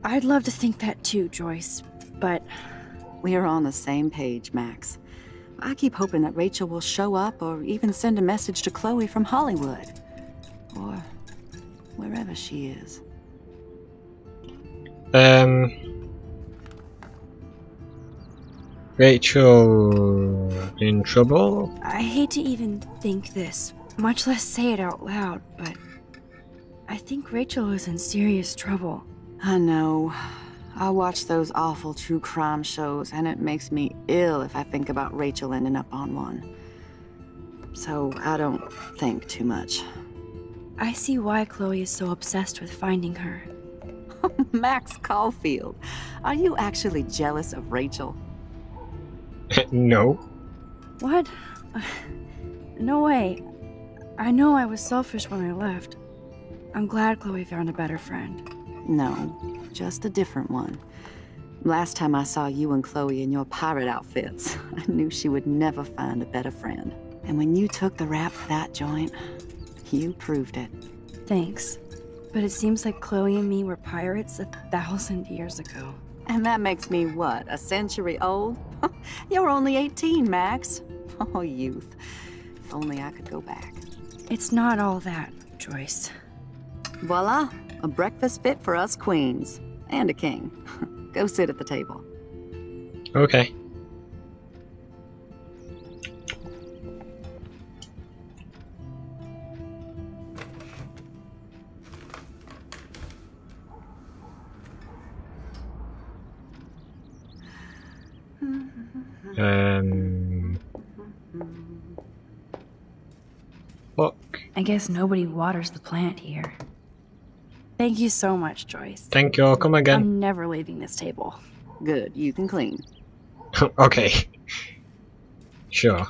I'd love to think that too, Joyce, but... We are on the same page, Max. I keep hoping that Rachel will show up or even send a message to Chloe from Hollywood. Or wherever she is. Rachel in trouble? I hate to even think this, much less say it out loud, but I think Rachel is in serious trouble. I know. I watch those awful true crime shows, and it makes me ill if I think about Rachel ending up on one. So I don't think too much. I see why Chloe is so obsessed with finding her. Max Caulfield, are you actually jealous of Rachel? No. What? No way. I know I was selfish when I left. I'm glad Chloe found a better friend. No, just a different one. Last time I saw you and Chloe in your pirate outfits, I knew she would never find a better friend. And when you took the rap for that joint, you proved it. Thanks. But it seems like Chloe and me were pirates 1,000 years ago. And that makes me what, a century old? You're only 18, Max. Oh, youth. If only I could go back. It's not all that, Joyce. Voila, a breakfast fit for us queens. And a king. Go sit at the table. Okay. Look. I guess nobody waters the plant here. Thank you so much, Joyce. Thank you. I'll come again. I'm never leaving this table. Good. You can clean. Okay. Sure.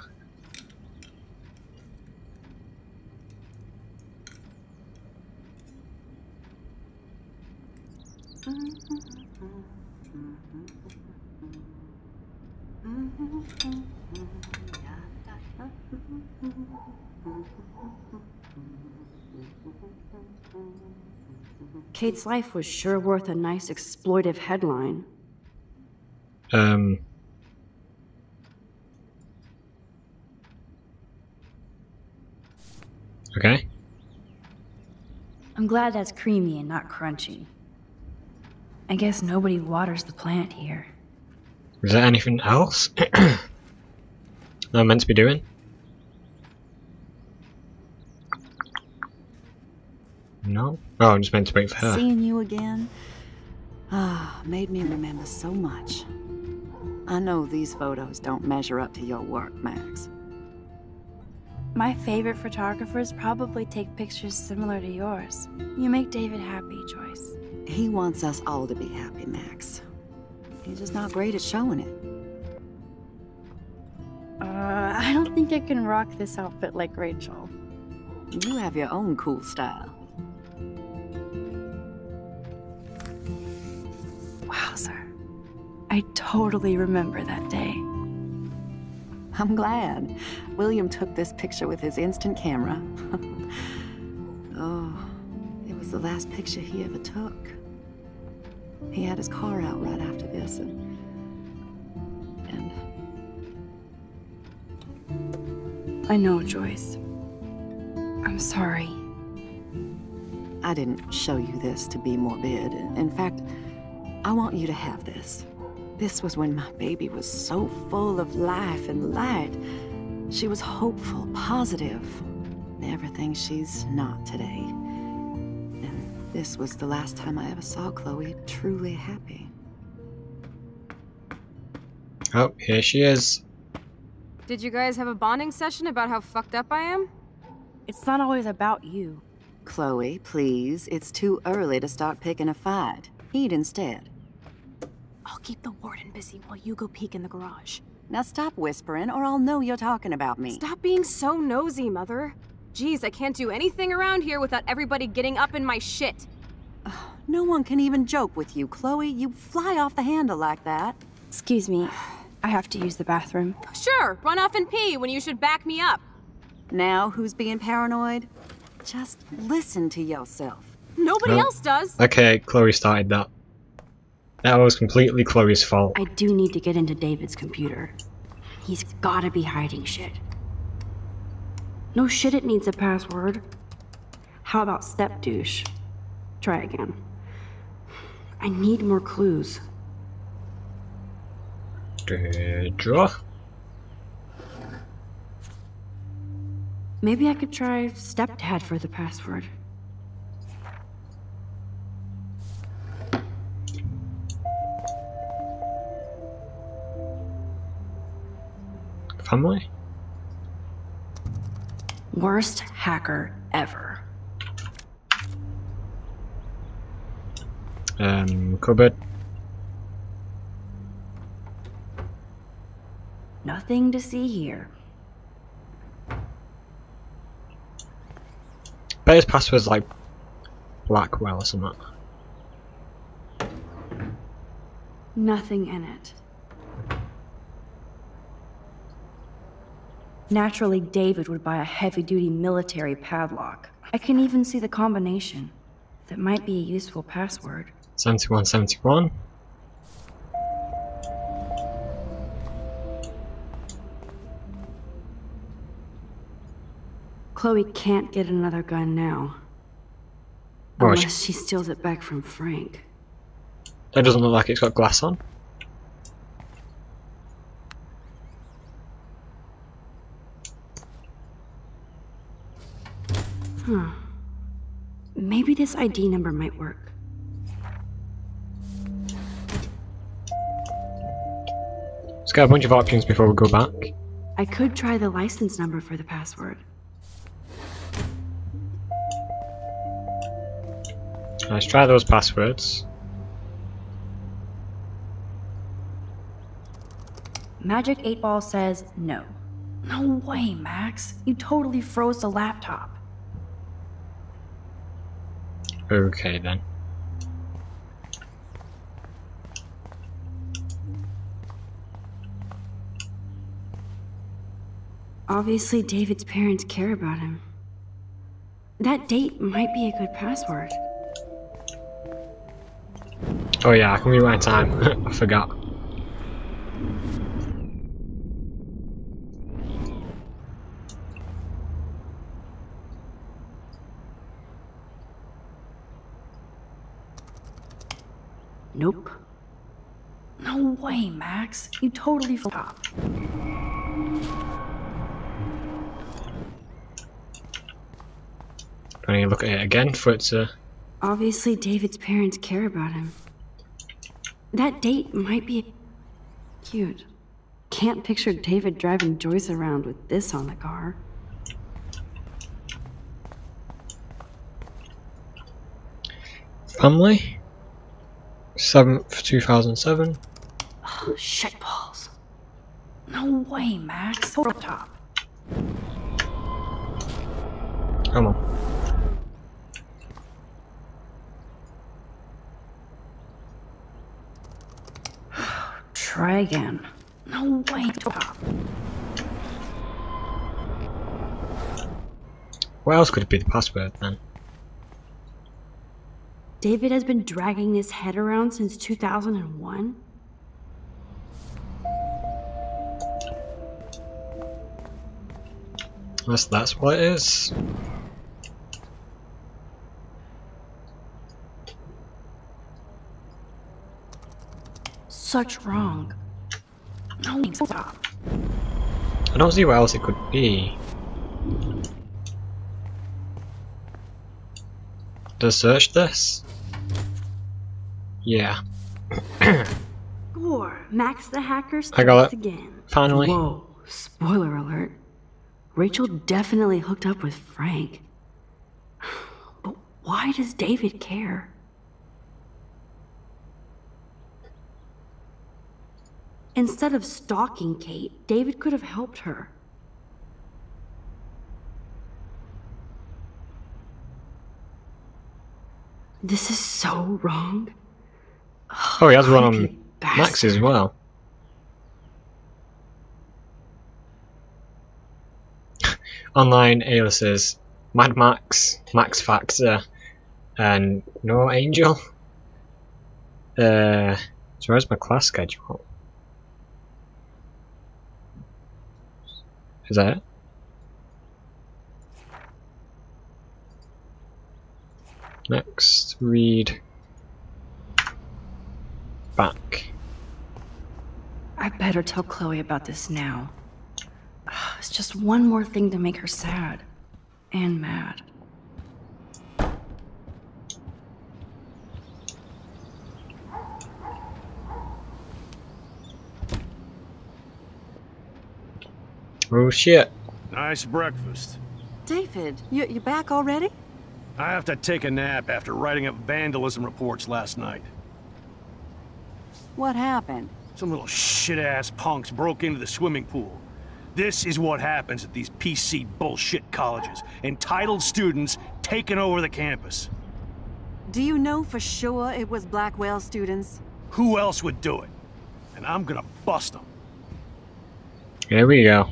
Kate's life was sure worth a nice exploitive headline. Okay. I'm glad that's creamy and not crunchy. I guess nobody waters the plant here. Is there anything else that I'm meant to be doing? No? Oh, I'm just meant to wait for her. Seeing you again, made me remember so much. I know these photos don't measure up to your work, Max. My favorite photographers probably take pictures similar to yours. You make David happy, Joyce. He wants us all to be happy, Max. He's just not great at showing it. I don't think I can rock this outfit like Rachel. You have your own cool style. Wowzer. I totally remember that day. I'm glad. William took this picture with his instant camera. Oh, it was the last picture he ever took. He had his car out right after this, and I know, Joyce. I'm sorry. I didn't show you this to be morbid. In fact, I want you to have this. This was when my baby was so full of life and light. She was hopeful, positive, everything she's not today. And this was the last time I ever saw Chloe truly happy. Oh, here she is. Did you guys have a bonding session about how fucked up I am? It's not always about you. Chloe, please. It's too early to start picking a fight. Eat instead. I'll keep the warden busy while you go peek in the garage. Now stop whispering or I'll know you're talking about me. Stop being so nosy, Mother. Jeez, I can't do anything around here without everybody getting up in my shit. Oh, no one can even joke with you, Chloe. You fly off the handle like that. Excuse me. I have to use the bathroom. Sure, run off and pee when you should back me up. Now who's being paranoid? Just listen to yourself. Nobody else does. Okay, Chloe started that. That was completely Chloe's fault. I do need to get into David's computer. He's gotta be hiding shit. No shit, it needs a password. How about step douche? Try again. I need more clues. Draw. Maybe I could try stepdad for the password. Family? Worst hacker ever. Cupboard. Nothing to see here. But his password's like Blackwell or something. Nothing in it. Naturally, David would buy a heavy-duty military padlock. I can even see the combination. That might be a useful password. 7171. Chloe can't get another gun now. Right. Unless she steals it back from Frank. That doesn't look like it's got glass on. Huh. Maybe this ID number might work. Let's get a bunch of options before we go back. I could try the license number for the password. Let's try those passwords. Magic 8 Ball says no. No way, Max. You totally froze the laptop. Okay, then. Obviously, David's parents care about him. That date might be a good password. Oh yeah, I can rewind time. I forgot. Nope. No way, Max. You totally forgot. I need to look at it again for it to... Obviously, David's parents care about him. That date might be... cute. Can't picture David driving Joyce around with this on the car. Family? 7th, 2007. Oh, shit balls. No way, Max. Hold up top. Come on. Try again. No way, top. What else could it be the password then? David has been dragging his head around since 2001? Unless that's what it is. Such wrong. No, stop. I don't see what else it could be. To search this? Yeah. Or Max the Hacker starts again. Finally. Whoa, spoiler alert. Rachel definitely hooked up with Frank. But why does David care? Instead of stalking Kate, David could have helped her. This is so wrong. Oh, he has one on Max as well. Online aliases Mad Max, Max Factor, and No Angel. So where's my class schedule? Is that it? Next, read back. I better tell Chloe about this now. It's just one more thing to make her sad and mad. Oh shit. Nice breakfast. David, you back already? I have to take a nap after writing up vandalism reports last night. What happened? Some little shit-ass punks broke into the swimming pool. This is what happens at these PC bullshit colleges. Entitled students taken over the campus. Do you know for sure it was Blackwell students? Who else would do it? And I'm gonna bust them. There we go.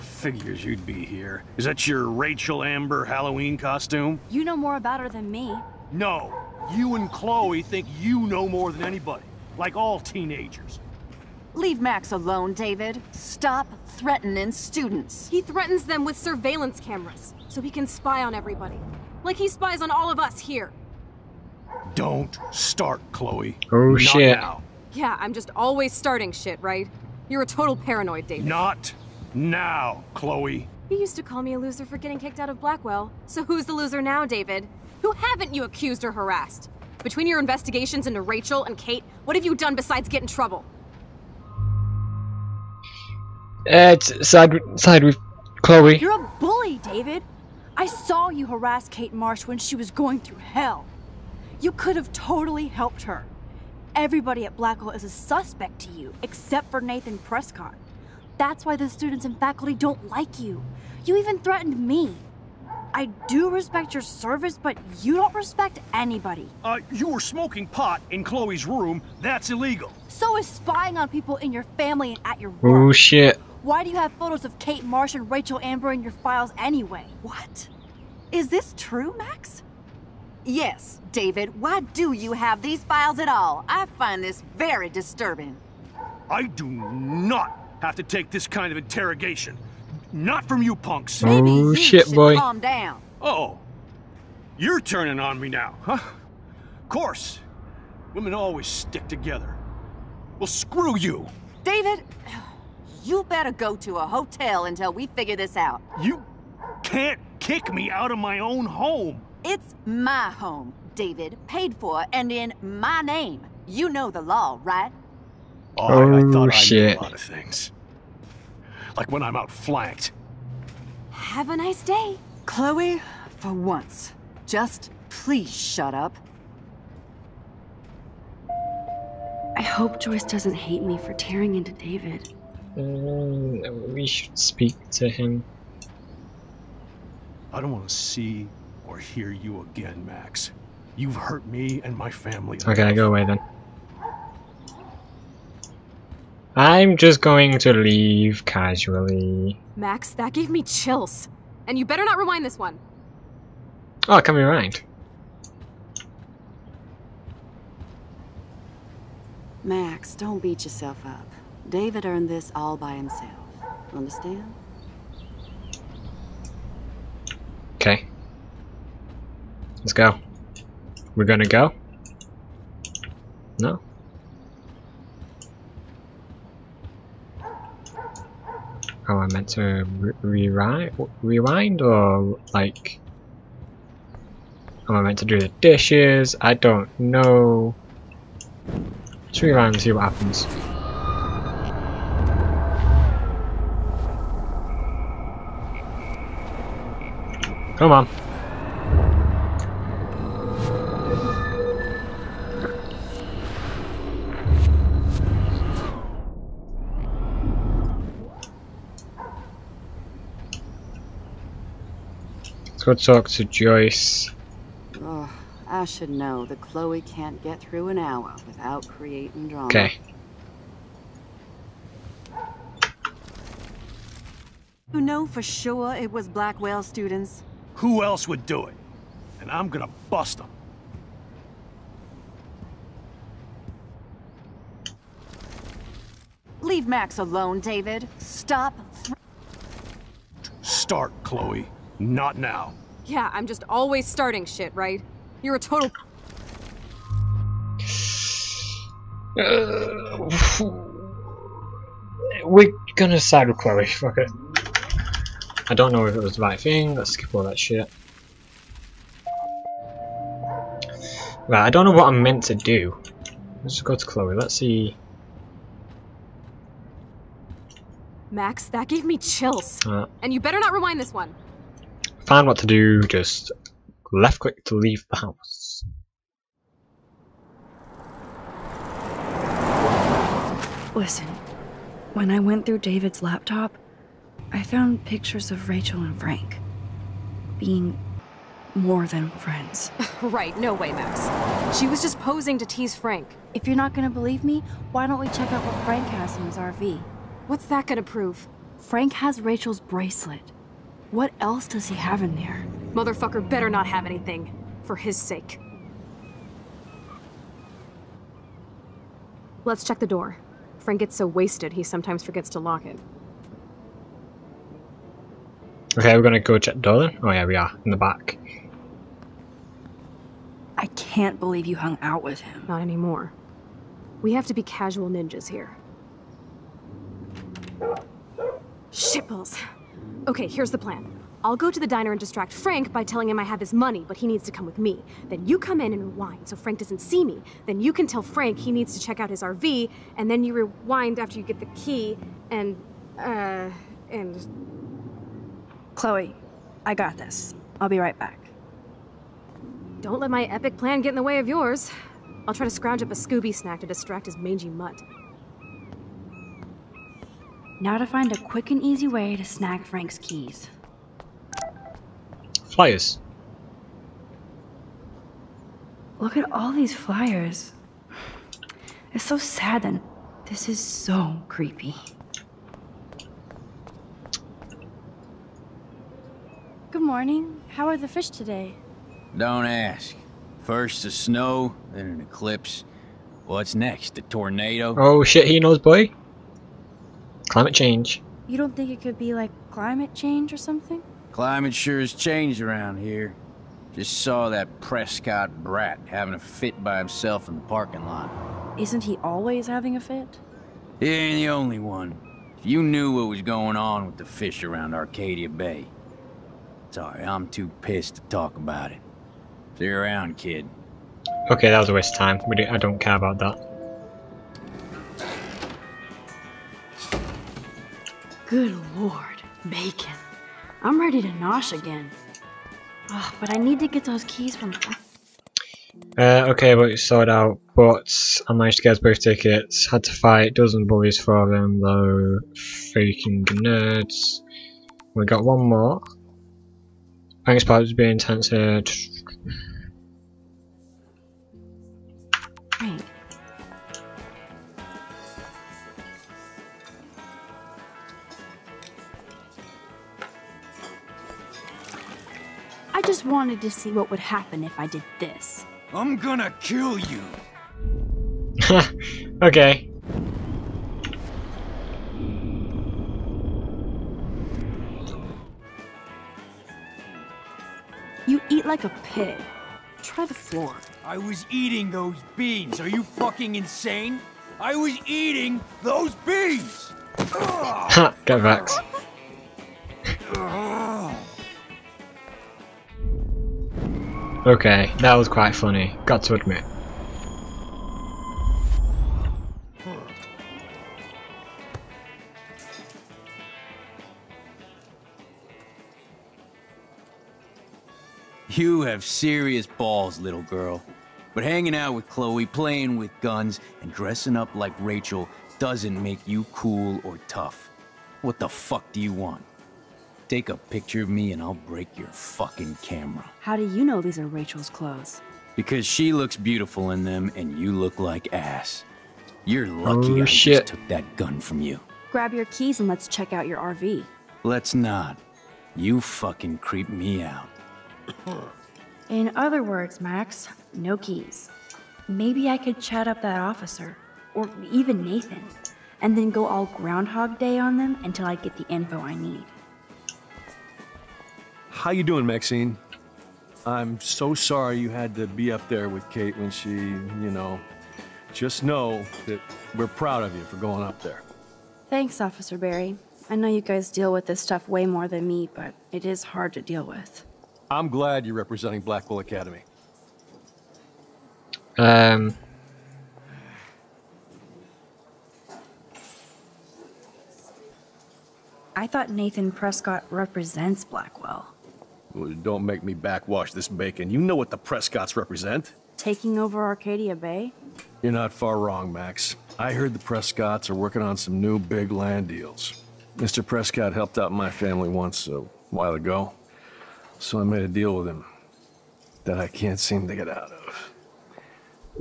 Figures you'd be here. Is that your Rachel Amber Halloween costume? You know more about her than me. No, you and Chloe think you know more than anybody, like all teenagers. Leave Max alone, David. Stop threatening students. He threatens them with surveillance cameras, so he can spy on everybody. Like he spies on all of us here. Don't start, Chloe. Oh, not shit. Now. Yeah, I'm just always starting shit, right? You're a total paranoid, David. Not now, Chloe. You used to call me a loser for getting kicked out of Blackwell. So who's the loser now, David? Who haven't you accused or harassed? Between your investigations into Rachel and Kate, what have you done besides get in trouble? It's side with Chloe. You're a bully, David. I saw you harass Kate Marsh when she was going through hell. You could have totally helped her. Everybody at Blackwell is a suspect to you, except for Nathan Prescott. That's why the students and faculty don't like you. You even threatened me. I do respect your service, but you don't respect anybody. You were smoking pot in Chloe's room. That's illegal. So is spying on people in your family and at your work. Oh, shit. Why do you have photos of Kate Marsh and Rachel Amber in your files anyway? What? Is this true, Max? Yes, David. Why do you have these files at all? I find this very disturbing. I do not have to take this kind of interrogation. Not from you punks. Maybe you should calm down. Oh, you're turning on me now, huh? Of course. Women always stick together. Well, screw you. David, you better go to a hotel until we figure this out. You can't kick me out of my own home. It's my home, David. Paid for and in my name. You know the law, right? Oh, I thought shit. I knew a lot of things. Like when I'm outflanked. Have a nice day. Chloe, for once, just please shut up. I hope Joyce doesn't hate me for tearing into David. We should speak to him. I don't want to see or hear you again, Max. You've hurt me and my family. Okay, go away then. I'm just going to leave casually. Max, that gave me chills. And you better not rewind this one. Oh, it can be rewind. Max, don't beat yourself up. David earned this all by himself. Understand? Okay. Let's go. We're gonna go? No. Oh, I meant to rewind or like... Oh, I meant to do the dishes. I don't know. Let's rewind and see what happens. Come on. Let's go talk to Joyce. Oh, I should know that Chloe can't get through an hour without creating drama. Okay. You know for sure it was Blackwell students. Who else would do it? And I'm gonna bust them. Leave Max alone, David. Stop. Start, Chloe. Not now. Yeah, I'm just always starting shit, right? You're a total... we're gonna side with Chloe, fuck it. I don't know if it was the right thing, let's skip all that shit. Right, I don't know what I'm meant to do. Let's go to Chloe, let's see... Max, that gave me chills. And you better not rewind this one. Find what to do, just left click to leave the house. Listen, when I went through David's laptop, I found pictures of Rachel and Frank being more than friends. Right, no way, Max. She was just posing to tease Frank. If you're not gonna believe me, why don't we check out what Frank has in his RV? What's that gonna prove? Frank has Rachel's bracelet. What else does he have in there? Motherfucker better not have anything, for his sake. Let's check the door. Frank gets so wasted, he sometimes forgets to lock it. Okay, we're gonna go check the door then? Oh yeah, we are, in the back. I can't believe you hung out with him. Not anymore. We have to be casual ninjas here. Shitballs. Okay, here's the plan. I'll go to the diner and distract Frank by telling him I have his money, but he needs to come with me. Then you come in and rewind so Frank doesn't see me. Then you can tell Frank he needs to check out his RV, and then you rewind after you get the key, and... Chloe, I got this. I'll be right back. Don't let my epic plan get in the way of yours. I'll try to scrounge up a Scooby snack to distract his mangy mutt. Now to find a quick and easy way to snag Frank's keys. Flyers. Look at all these flyers. It's so sad and this is so creepy. Good morning. How are the fish today? Don't ask. First the snow, then an eclipse. What's next? The tornado? Oh shit, he knows, boy. Climate change. You don't think it could be like climate change or something? Climate sure has changed around here. Just saw that Prescott brat having a fit by himself in the parking lot. Isn't he always having a fit? He ain't the only one. If you knew what was going on with the fish around Arcadia Bay. Sorry, I'm too pissed to talk about it. See you around, kid. Okay, that was a waste of time. I don't care about that. Good lord, bacon. I'm ready to nosh again. Oh, but I need to get those keys from... okay, but it's sorted out. But I managed to get us both tickets. Had to fight dozen bullies for them, though. Freaking nerds. We got one more. Thanks, part was being intense here. Right. I just wanted to see what would happen if I did this. I'm gonna kill you. Okay. You eat like a pig. Try the floor. I was eating those beans. Are you fucking insane? I was eating those beans. Ha! Get Max. Okay, that was quite funny, got to admit. You have serious balls, little girl. But hanging out with Chloe, playing with guns, and dressing up like Rachel doesn't make you cool or tough. What the fuck do you want? Take a picture of me and I'll break your fucking camera. How do you know these are Rachel's clothes? Because she looks beautiful in them and you look like ass. You're lucky I just took that gun from you. Grab your keys and let's check out your RV. Let's not. You fucking creep me out. In other words, Max, no keys. Maybe I could chat up that officer, or even Nathan, and then go all Groundhog Day on them until I get the info I need. How you doing, Maxine? I'm so sorry you had to be up there with Kate when she, you know, just know that we're proud of you for going up there. Thanks, Officer Barry. I know you guys deal with this stuff way more than me, but it is hard to deal with. I'm glad you're representing Blackwell Academy. I thought Nathan Prescott represents Blackwell. Well, don't make me backwash this bacon. You know what the Prescotts represent. Taking over Arcadia Bay? You're not far wrong, Max. I heard the Prescotts are working on some new big land deals. Mr. Prescott helped out my family once a while ago, so I made a deal with him that I can't seem to get out of.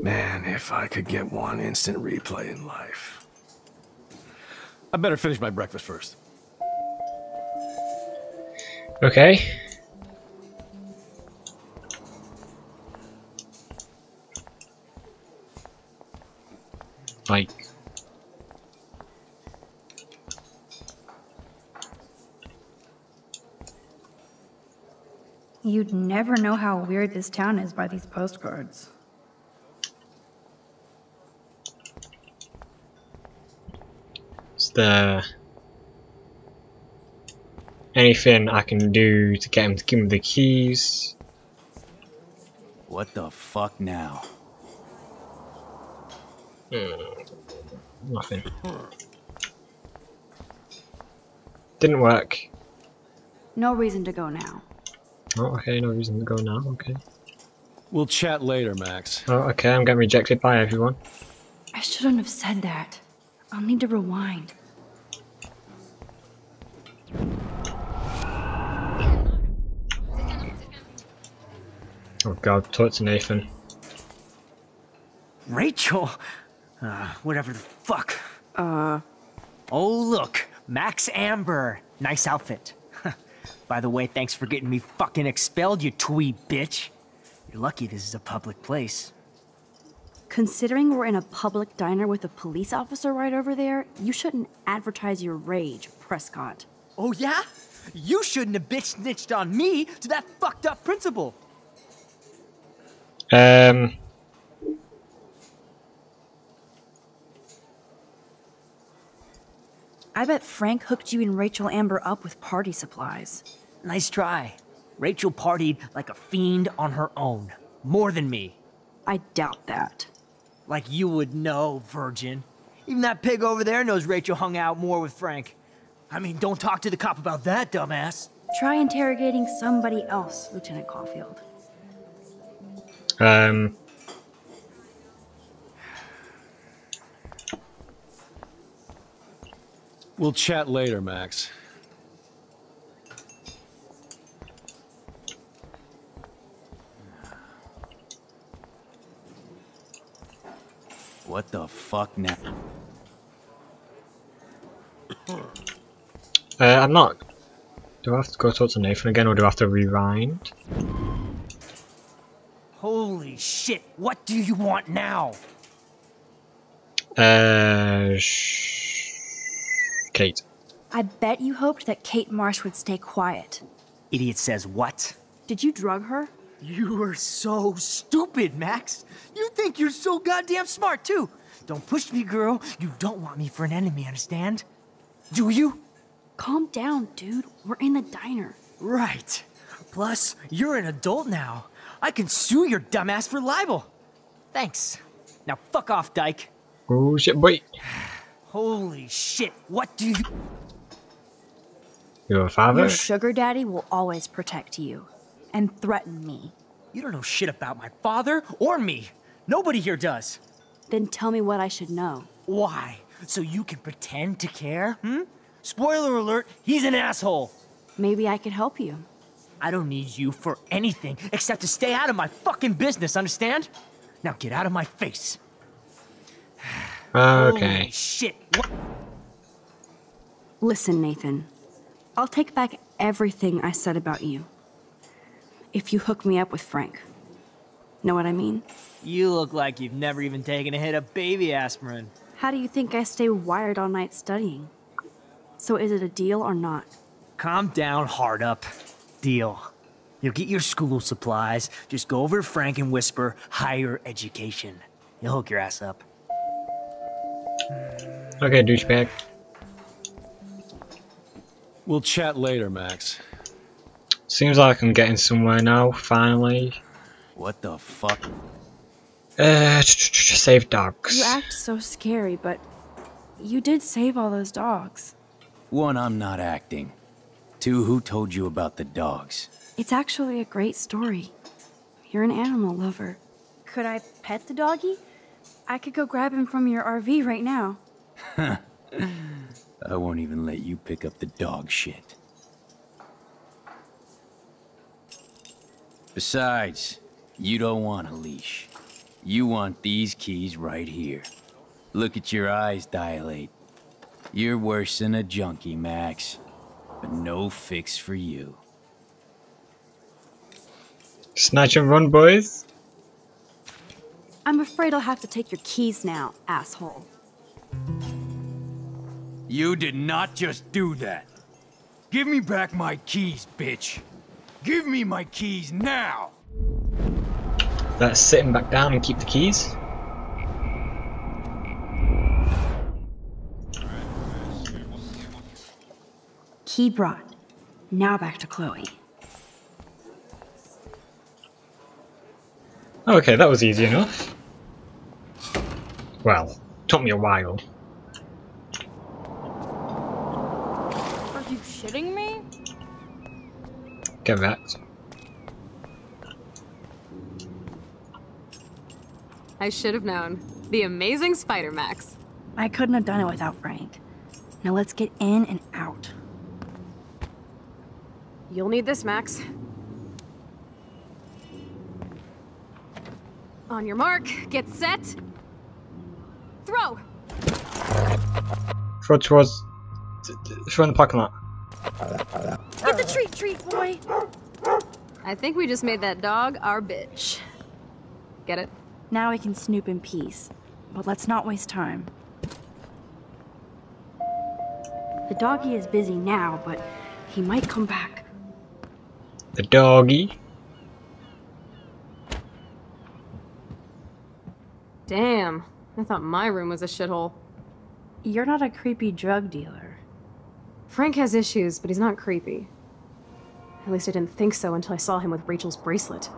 Man, if I could get one instant replay in life. I better finish my breakfast first. Okay. Like, you'd never know how weird this town is by these postcards. Is there anything I can do to get him to give me the keys? What the fuck now? Nothing. Didn't work. No reason to go now. Oh, okay, no reason to go now, okay. We'll chat later, Max. Oh, okay, I'm getting rejected by everyone. I shouldn't have said that. I'll need to rewind. Oh god, talk to Nathan. Rachel! Whatever the fuck. Oh look, Max Amber. Nice outfit. By the way, thanks for getting me fucking expelled, you twee bitch. You're lucky this is a public place. Considering we're in a public diner with a police officer right over there, you shouldn't advertise your rage, Prescott. Oh yeah? You shouldn't have bitch snitched on me to that fucked up principal. I bet Frank hooked you and Rachel Amber up with party supplies. Nice try. Rachel partied like a fiend on her own. More than me. I doubt that. Like you would know, virgin. Even that pig over there knows Rachel hung out more with Frank. I mean, don't talk to the cop about that, dumbass. Try interrogating somebody else, Lieutenant Caulfield. We'll chat later, Max. What the fuck now? I'm not. Do I have to go talk to Nathan again, or do I have to rewind? Holy shit! What do you want now? Kate. I bet you hoped that Kate Marsh would stay quiet. Idiot says what? Did you drug her? You are so stupid, Max. You think you're so goddamn smart, too. Don't push me, girl. You don't want me for an enemy, understand? Do you? Calm down, dude. We're in the diner. Right. Plus, you're an adult now. I can sue your dumbass for libel. Thanks. Now fuck off, Dyke. Oh, shit, boy. Holy shit, what do you... Your father? Your sugar daddy will always protect you. And threaten me. You don't know shit about my father or me. Nobody here does. Then tell me what I should know. Why? So you can pretend to care? Hmm? Spoiler alert, he's an asshole. Maybe I could help you. I don't need you for anything except to stay out of my fucking business, understand? Now get out of my face. Okay. Holy shit. What? Listen, Nathan. I'll take back everything I said about you. If you hook me up with Frank. Know what I mean? You look like you've never even taken a hit of baby aspirin. How do you think I stay wired all night studying? So is it a deal or not? Calm down, hard up. Deal. You'll get your school supplies. Just go over to Frank and whisper higher education. You'll hook your ass up. Okay, douchebag. We'll chat later, Max. Seems like I'm getting somewhere now, finally. What the fuck? Save dogs. You act so scary, but you did save all those dogs. One, I'm not acting. Two, who told you about the dogs? It's actually a great story. You're an animal lover. Could I pet the doggy? I could go grab him from your RV right now. I won't even let you pick up the dog shit. Besides, you don't want a leash. You want these keys right here. Look at your eyes dilate. You're worse than a junkie, Max. But no fix for you. Snatch and run, boys. I'm afraid I'll have to take your keys now, asshole. You did not just do that. Give me back my keys, bitch. Give me my keys now. Let's sit him back down and keep the keys. Key brought. Now back to Chloe. Okay, that was easy enough. Well, took me a while. Are you shitting me? Get wrecked. I should have known. The amazing spider, Max. I couldn't have done it without Frank. Now let's get in and out. You'll need this, Max. On your mark, get set. Throw! Throw towards... throw in the parking lot. Get the treat, boy! I think we just made that dog our bitch. Get it? Now we can snoop in peace. But let's not waste time. The doggy is busy now, but he might come back. The doggy. Damn, I thought my room was a shithole. You're not a creepy drug dealer. Frank has issues, but he's not creepy. At least I didn't think so until I saw him with Rachel's bracelet.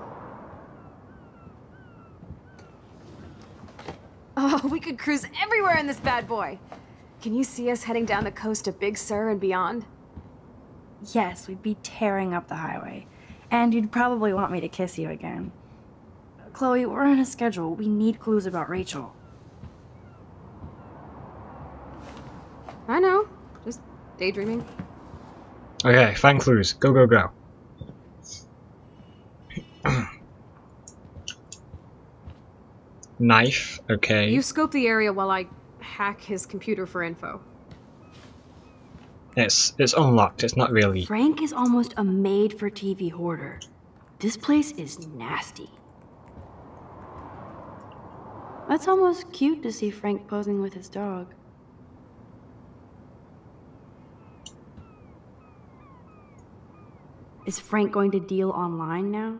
Oh, we could cruise everywhere in this bad boy. Can you see us heading down the coast to Big Sur and beyond? Yes, we'd be tearing up the highway. And you'd probably want me to kiss you again. Chloe, we're on a schedule. We need clues about Rachel. I know. Just daydreaming. Okay, find clues. Go, go, go. Knife, okay. You scope the area while I hack his computer for info. It's unlocked. It's not really. Frank is almost a made-for-TV hoarder. This place is nasty. That's almost cute to see Frank posing with his dog. Is Frank going to deal online now?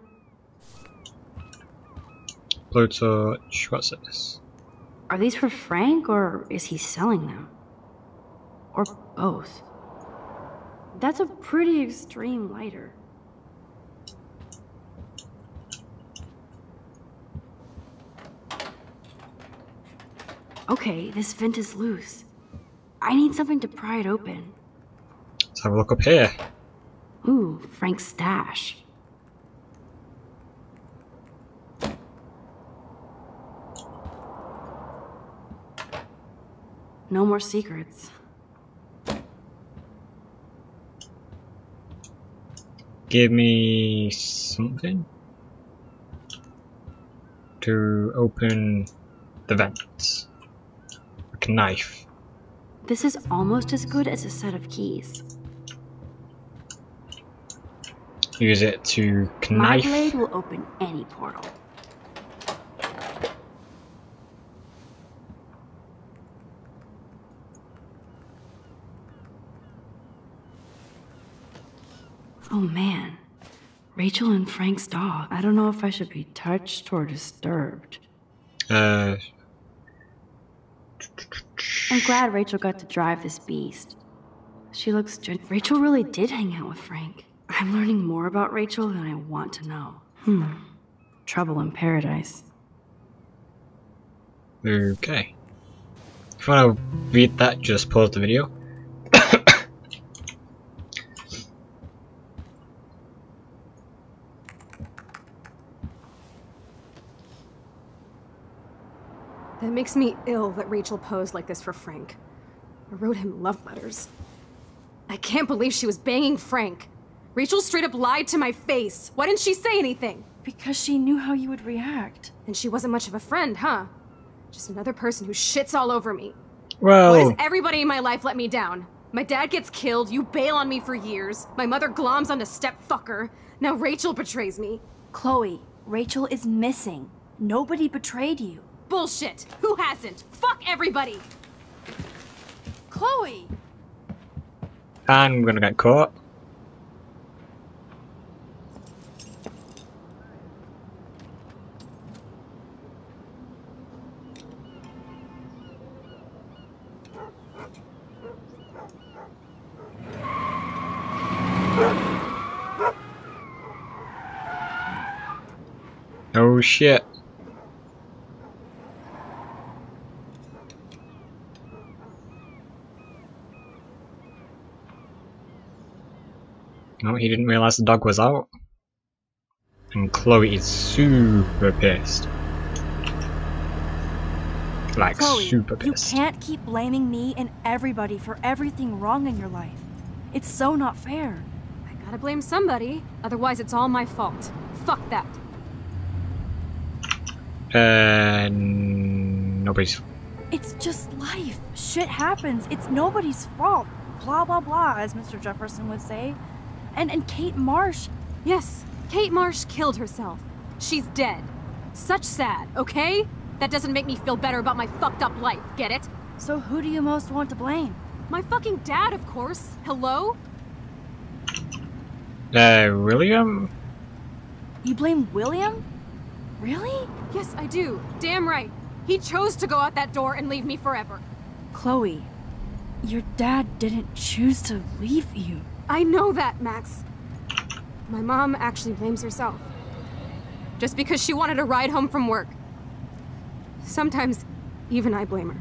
Blowtorch, what's this? Are these for Frank, or is he selling them? Or both? That's a pretty extreme lighter. Okay, this vent is loose. I need something to pry it open. Let's have a look up here. Ooh, Frank's stash. No more secrets. Give me something to open the vents. Like a knife. This is almost as good as a set of keys. Use it to knife. My blade will open any portal. Oh man, Rachel and Frank's dog. I don't know if I should be touched or disturbed. I'm glad Rachel got to drive this beast. She looks gentle. Rachel really did hang out with Frank. I'm learning more about Rachel than I want to know. Trouble in paradise. Okay. If you want to read that, just pause the video. It makes me ill that Rachel posed like this for Frank. I wrote him love letters. I can't believe she was banging Frank. Rachel straight up lied to my face. Why didn't she say anything? Because she knew how you would react. And she wasn't much of a friend, huh? Just another person who shits all over me. Well, why does everybody in my life let me down? My dad gets killed, you bail on me for years, my mother gloms on a stepfucker. Now Rachel betrays me. Chloe, Rachel is missing. Nobody betrayed you. Bullshit! Who hasn't? Fuck everybody! Chloe! I'm gonna get caught. Oh shit. No, he didn't realize the dog was out. And Chloe is super pissed. Like, Chloe, super pissed. You can't keep blaming me and everybody for everything wrong in your life. It's so not fair. I gotta blame somebody, otherwise it's all my fault. Fuck that. Nobody's. It's just life. Shit happens. It's nobody's fault. Blah, blah, blah, as Mr. Jefferson would say. And Kate Marsh. Yes, Kate Marsh killed herself. She's dead. Such sad, okay? That doesn't make me feel better about my fucked up life, get it? So who do you most want to blame? My fucking dad, of course. Hello? William? You blame William? Really? Yes, I do. Damn right. He chose to go out that door and leave me forever. Chloe, your dad didn't choose to leave you. I know that, Max. My mom actually blames herself. Just because she wanted a ride home from work. Sometimes, even I blame her.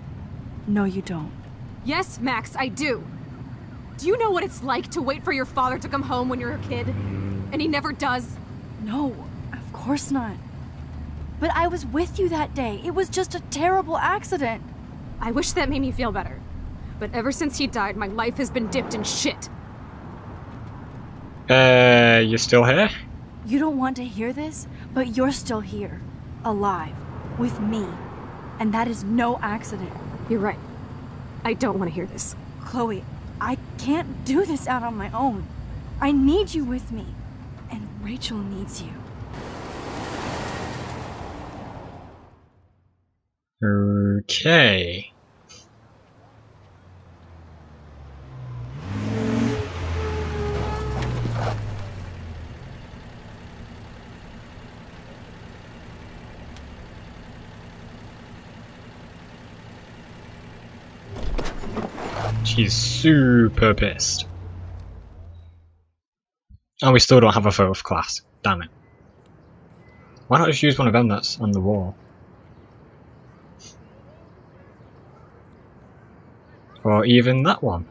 No, you don't. Yes, Max, I do. Do you know what it's like to wait for your father to come home when you're a kid? And he never does? No, of course not. But I was with you that day. It was just a terrible accident. I wish that made me feel better. But ever since he died, my life has been dipped in shit. You're still here? You don't want to hear this, but you're still here. Alive. With me. And that is no accident. You're right. I don't want to hear this. Chloe, I can't do this out on my own. I need you with me. And Rachel needs you. Okay. She's super pissed. And we still don't have a photo of class. Damn it. Why not just use one of them that's on the wall? Or even that one.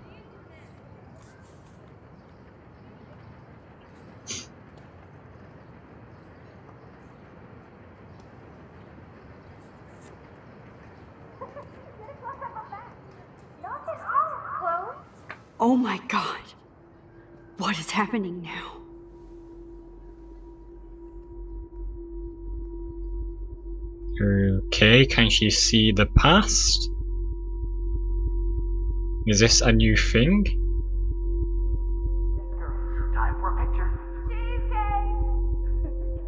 Oh my God. What is happening now? Okay, can she see the past? Is this a new thing? Time for a picture. Cheesecake!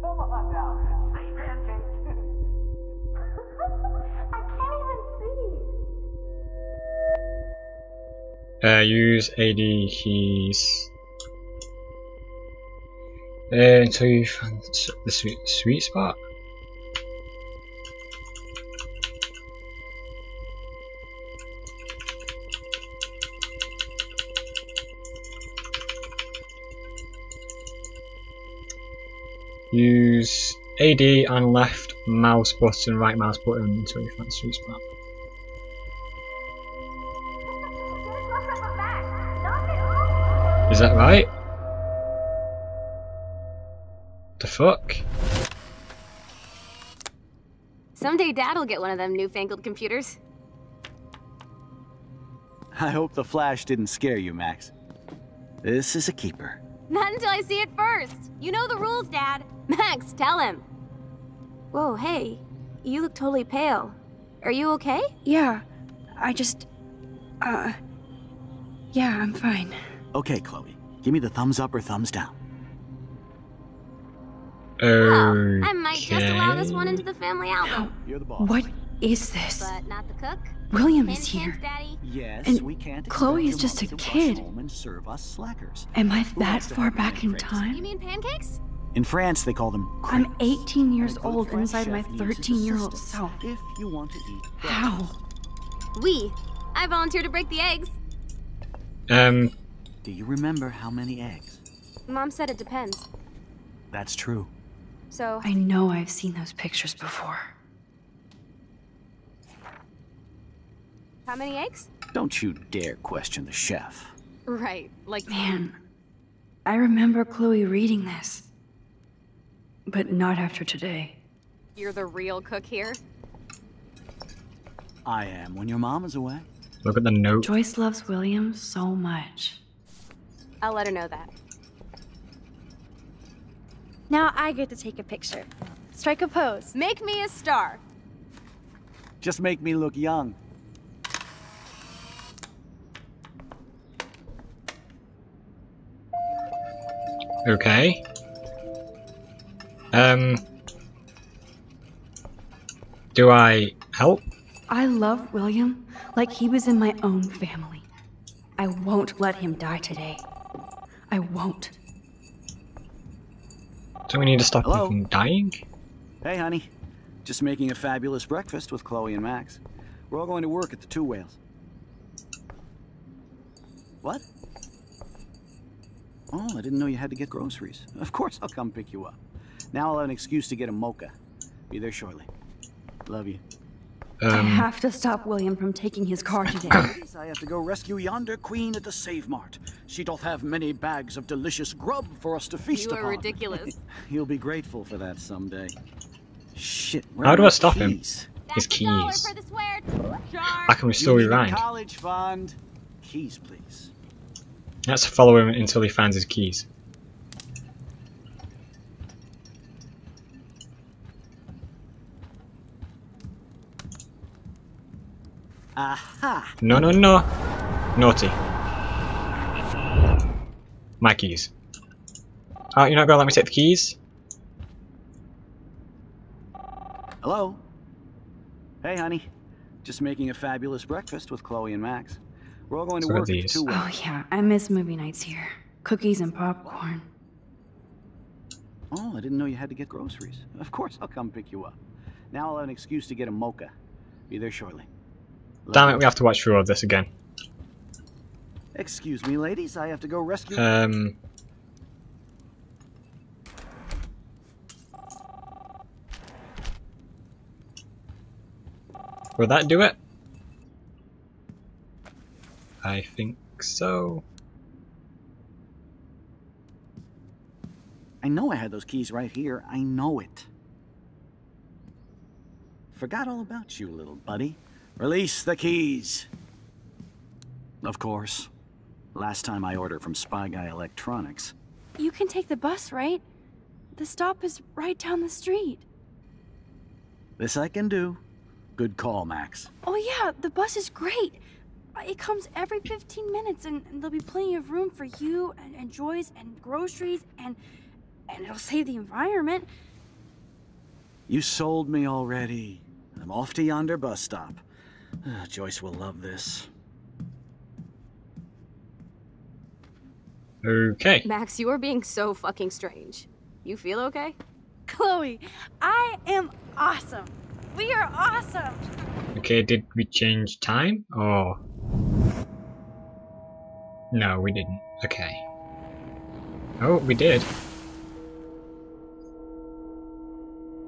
Come on now. Say pancake. I can't even see. Use AD keys. Until you find the sweet spot. Use AD and left mouse button, right mouse button until you find the sweet spot. Is that right? The fuck? Someday Dad'll get one of them newfangled computers. I hope the flash didn't scare you, Max. This is a keeper. Not until I see it first. You know the rules, Dad. Max, tell him. Whoa, hey. You look totally pale. Are you okay? Yeah. I just... yeah, I'm fine. Okay, Chloe. Give me the thumbs up or thumbs down. Okay. Well, I might just allow this one into the family album. You're the boss. What is this? But not the cook. William is here. Yes, and we can't. Chloe is just a kid. Am I that far back in time? You mean pancakes? In France, they call them crepes. I'm 18 years old inside my 13-year-old self. If you want to eat, how? I volunteer to break the eggs. Do you remember how many eggs? Mom said it depends. That's true. So I know I've seen those pictures before. How many eggs? Don't you dare question the chef. Right, like... Man, I remember Chloe reading this. But not after today. You're the real cook here? I am when your mom is away. Look at the note. Joyce loves William so much. I'll let her know that. Now I get to take a picture. Strike a pose. Make me a star. Just make me look young. Okay. Do I help? I love William like he was in my own family. I won't let him die today. I won't. So we need to stop him from dying? Hey, honey. Just making a fabulous breakfast with Chloe and Max. We're all going to work at the Two Whales. What? Oh, I didn't know you had to get groceries. Of course I'll come pick you up. Now I'll have an excuse to get a mocha. Be there shortly. Love you. I have to stop William from taking his car today. I have to go rescue yonder queen at the Save Mart. She doth have many bags of delicious grub for us to feast upon. You are ridiculous. You'll be grateful for that someday. Shit. How do I stop him? His keys. I can restore your line. College fund. Keys, please. Let's follow him until he finds his keys. Aha. No, no, no. Naughty. My keys. Oh, you're not gonna let me take the keys? Hello? Hey, honey. Just making a fabulous breakfast with Chloe and Max. We're all going to work at Two Whales. Oh, yeah. I miss movie nights here. Cookies and popcorn. Oh, I didn't know you had to get groceries. Of course I'll come pick you up. Now I'll have an excuse to get a mocha. Be there shortly. Damn it, we have to watch through all this again. Excuse me, ladies, I have to go rescue... Will that do it? I think so. I know I had those keys right here. I know it. Forgot all about you, little buddy. Release the keys. Of course. Last time I ordered from Spy Guy Electronics. You can take the bus, right? The stop is right down the street. This I can do. Good call, Max. Oh yeah, the bus is great. It comes every 15 minutes and there'll be plenty of room for you and Joyce and groceries and it'll save the environment. You sold me already. I'm off to yonder bus stop. Joyce will love this. Okay. Max, you are being so fucking strange. You feel okay? Chloe, I am awesome. We are awesome. Okay, did we change time? Or... No, we didn't. Okay. Oh, we did.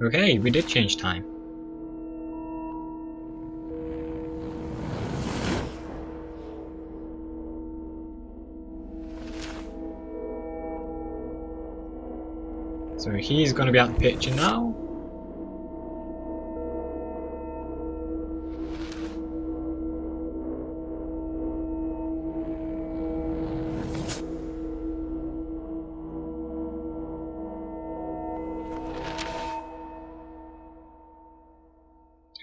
Okay, we did change time. So he's going to be out of the picture now.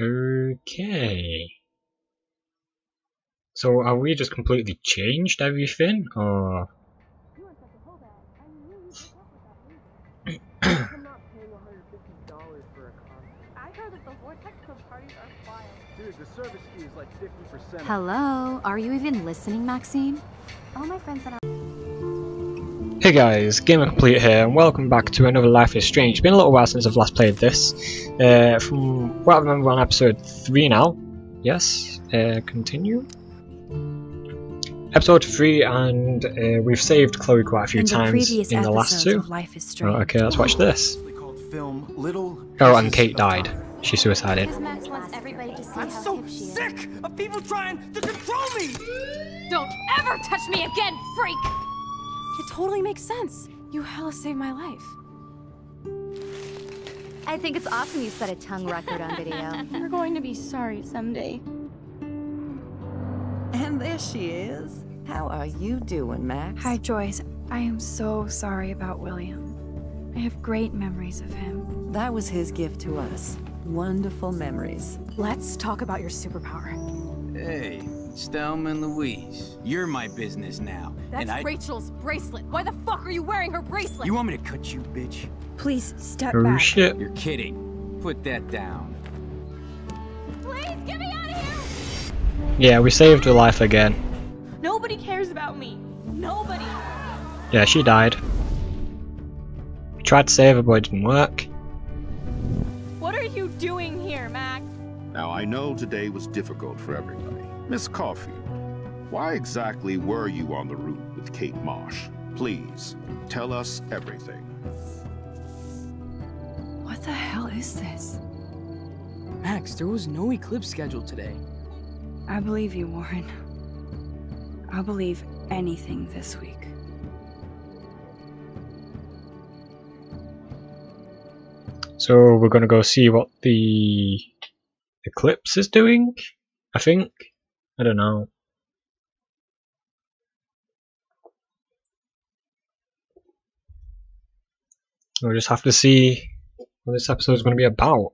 Okay. So have we just completely changed everything, or...? I'm not paying $150 for a concert. I heard that the Vortex Club parties are wild. Dude, the service fee is like 50%. Hello? Are you even listening, Maxine? All my friends that Hey guys, GamerComplete here, and welcome back to another Life is Strange. It's been a little while since I've last played this. From what I remember, we're on episode 3 now. Yes, continue. Episode 3, and we've saved Chloe quite a few times in the last two. Life is Strange. Oh, okay, let's watch this. Oh, and Kate died. She suicided. Max wants everybody to see I'm how so sick of people trying to control me! Don't ever touch me again, freak! It totally makes sense. You hella saved my life. I think it's awesome you set a tongue record on video. You're going to be sorry someday. And there she is. How are you doing, Max? Hi, Joyce. I am so sorry about William. I have great memories of him. That was his gift to us. Wonderful memories. Let's talk about your superpower. Hey, Stelman Louise. You're my business now. That's Rachel's bracelet. Why the fuck are you wearing her bracelet? You want me to cut you, bitch? Please, step back. Oh, shit. You're kidding. Put that down. Please, get me out of here! Yeah, we saved her life again. Nobody cares about me. Nobody. Yeah, she died. We tried to save her, but it didn't work. What are you doing here, Max? Now, I know today was difficult for everybody. Miss Caulfield, why exactly were you on the route with Kate Marsh? Please, tell us everything. What the hell is this? Max, there was no eclipse scheduled today. I believe you, Warren. I'll believe anything this week. So we're gonna go see what the eclipse is doing, I think. I don't know. We'll just have to see what this episode is gonna be about.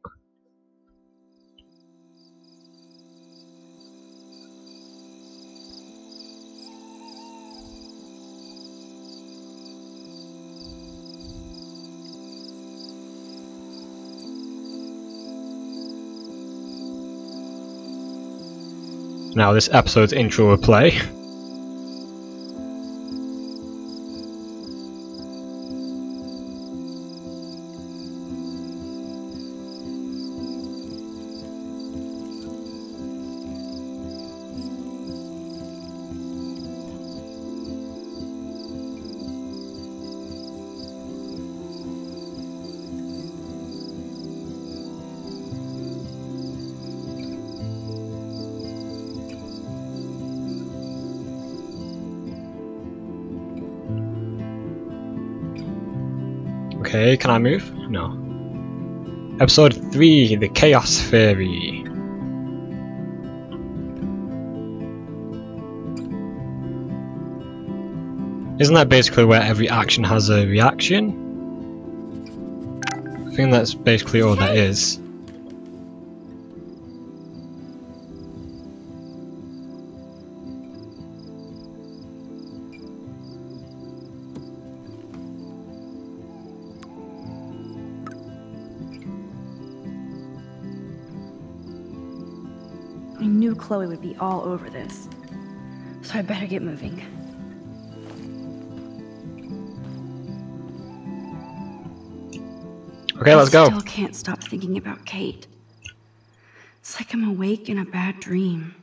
Now this episode's intro will play. Okay, can I move? No. Episode 3, The Chaos Fairy. Isn't that basically where every action has a reaction? I think that's basically all that is. Chloe would be all over this, so I better get moving. Okay, let's go. I still can't stop thinking about Kate. It's like I'm awake in a bad dream.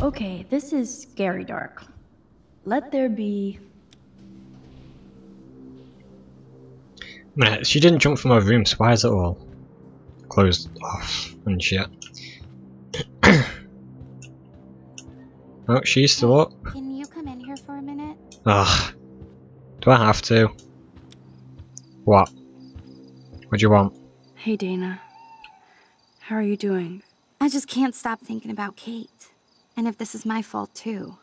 Okay, this is scary dark. Let there be... She didn't jump from her room, so why is it all closed off and shit? Oh, she's still up. Can you come in here for a minute? Ugh. Do I have to? What? What do you want? Hey, Dana. How are you doing? I just can't stop thinking about Kate. And if this is my fault, too.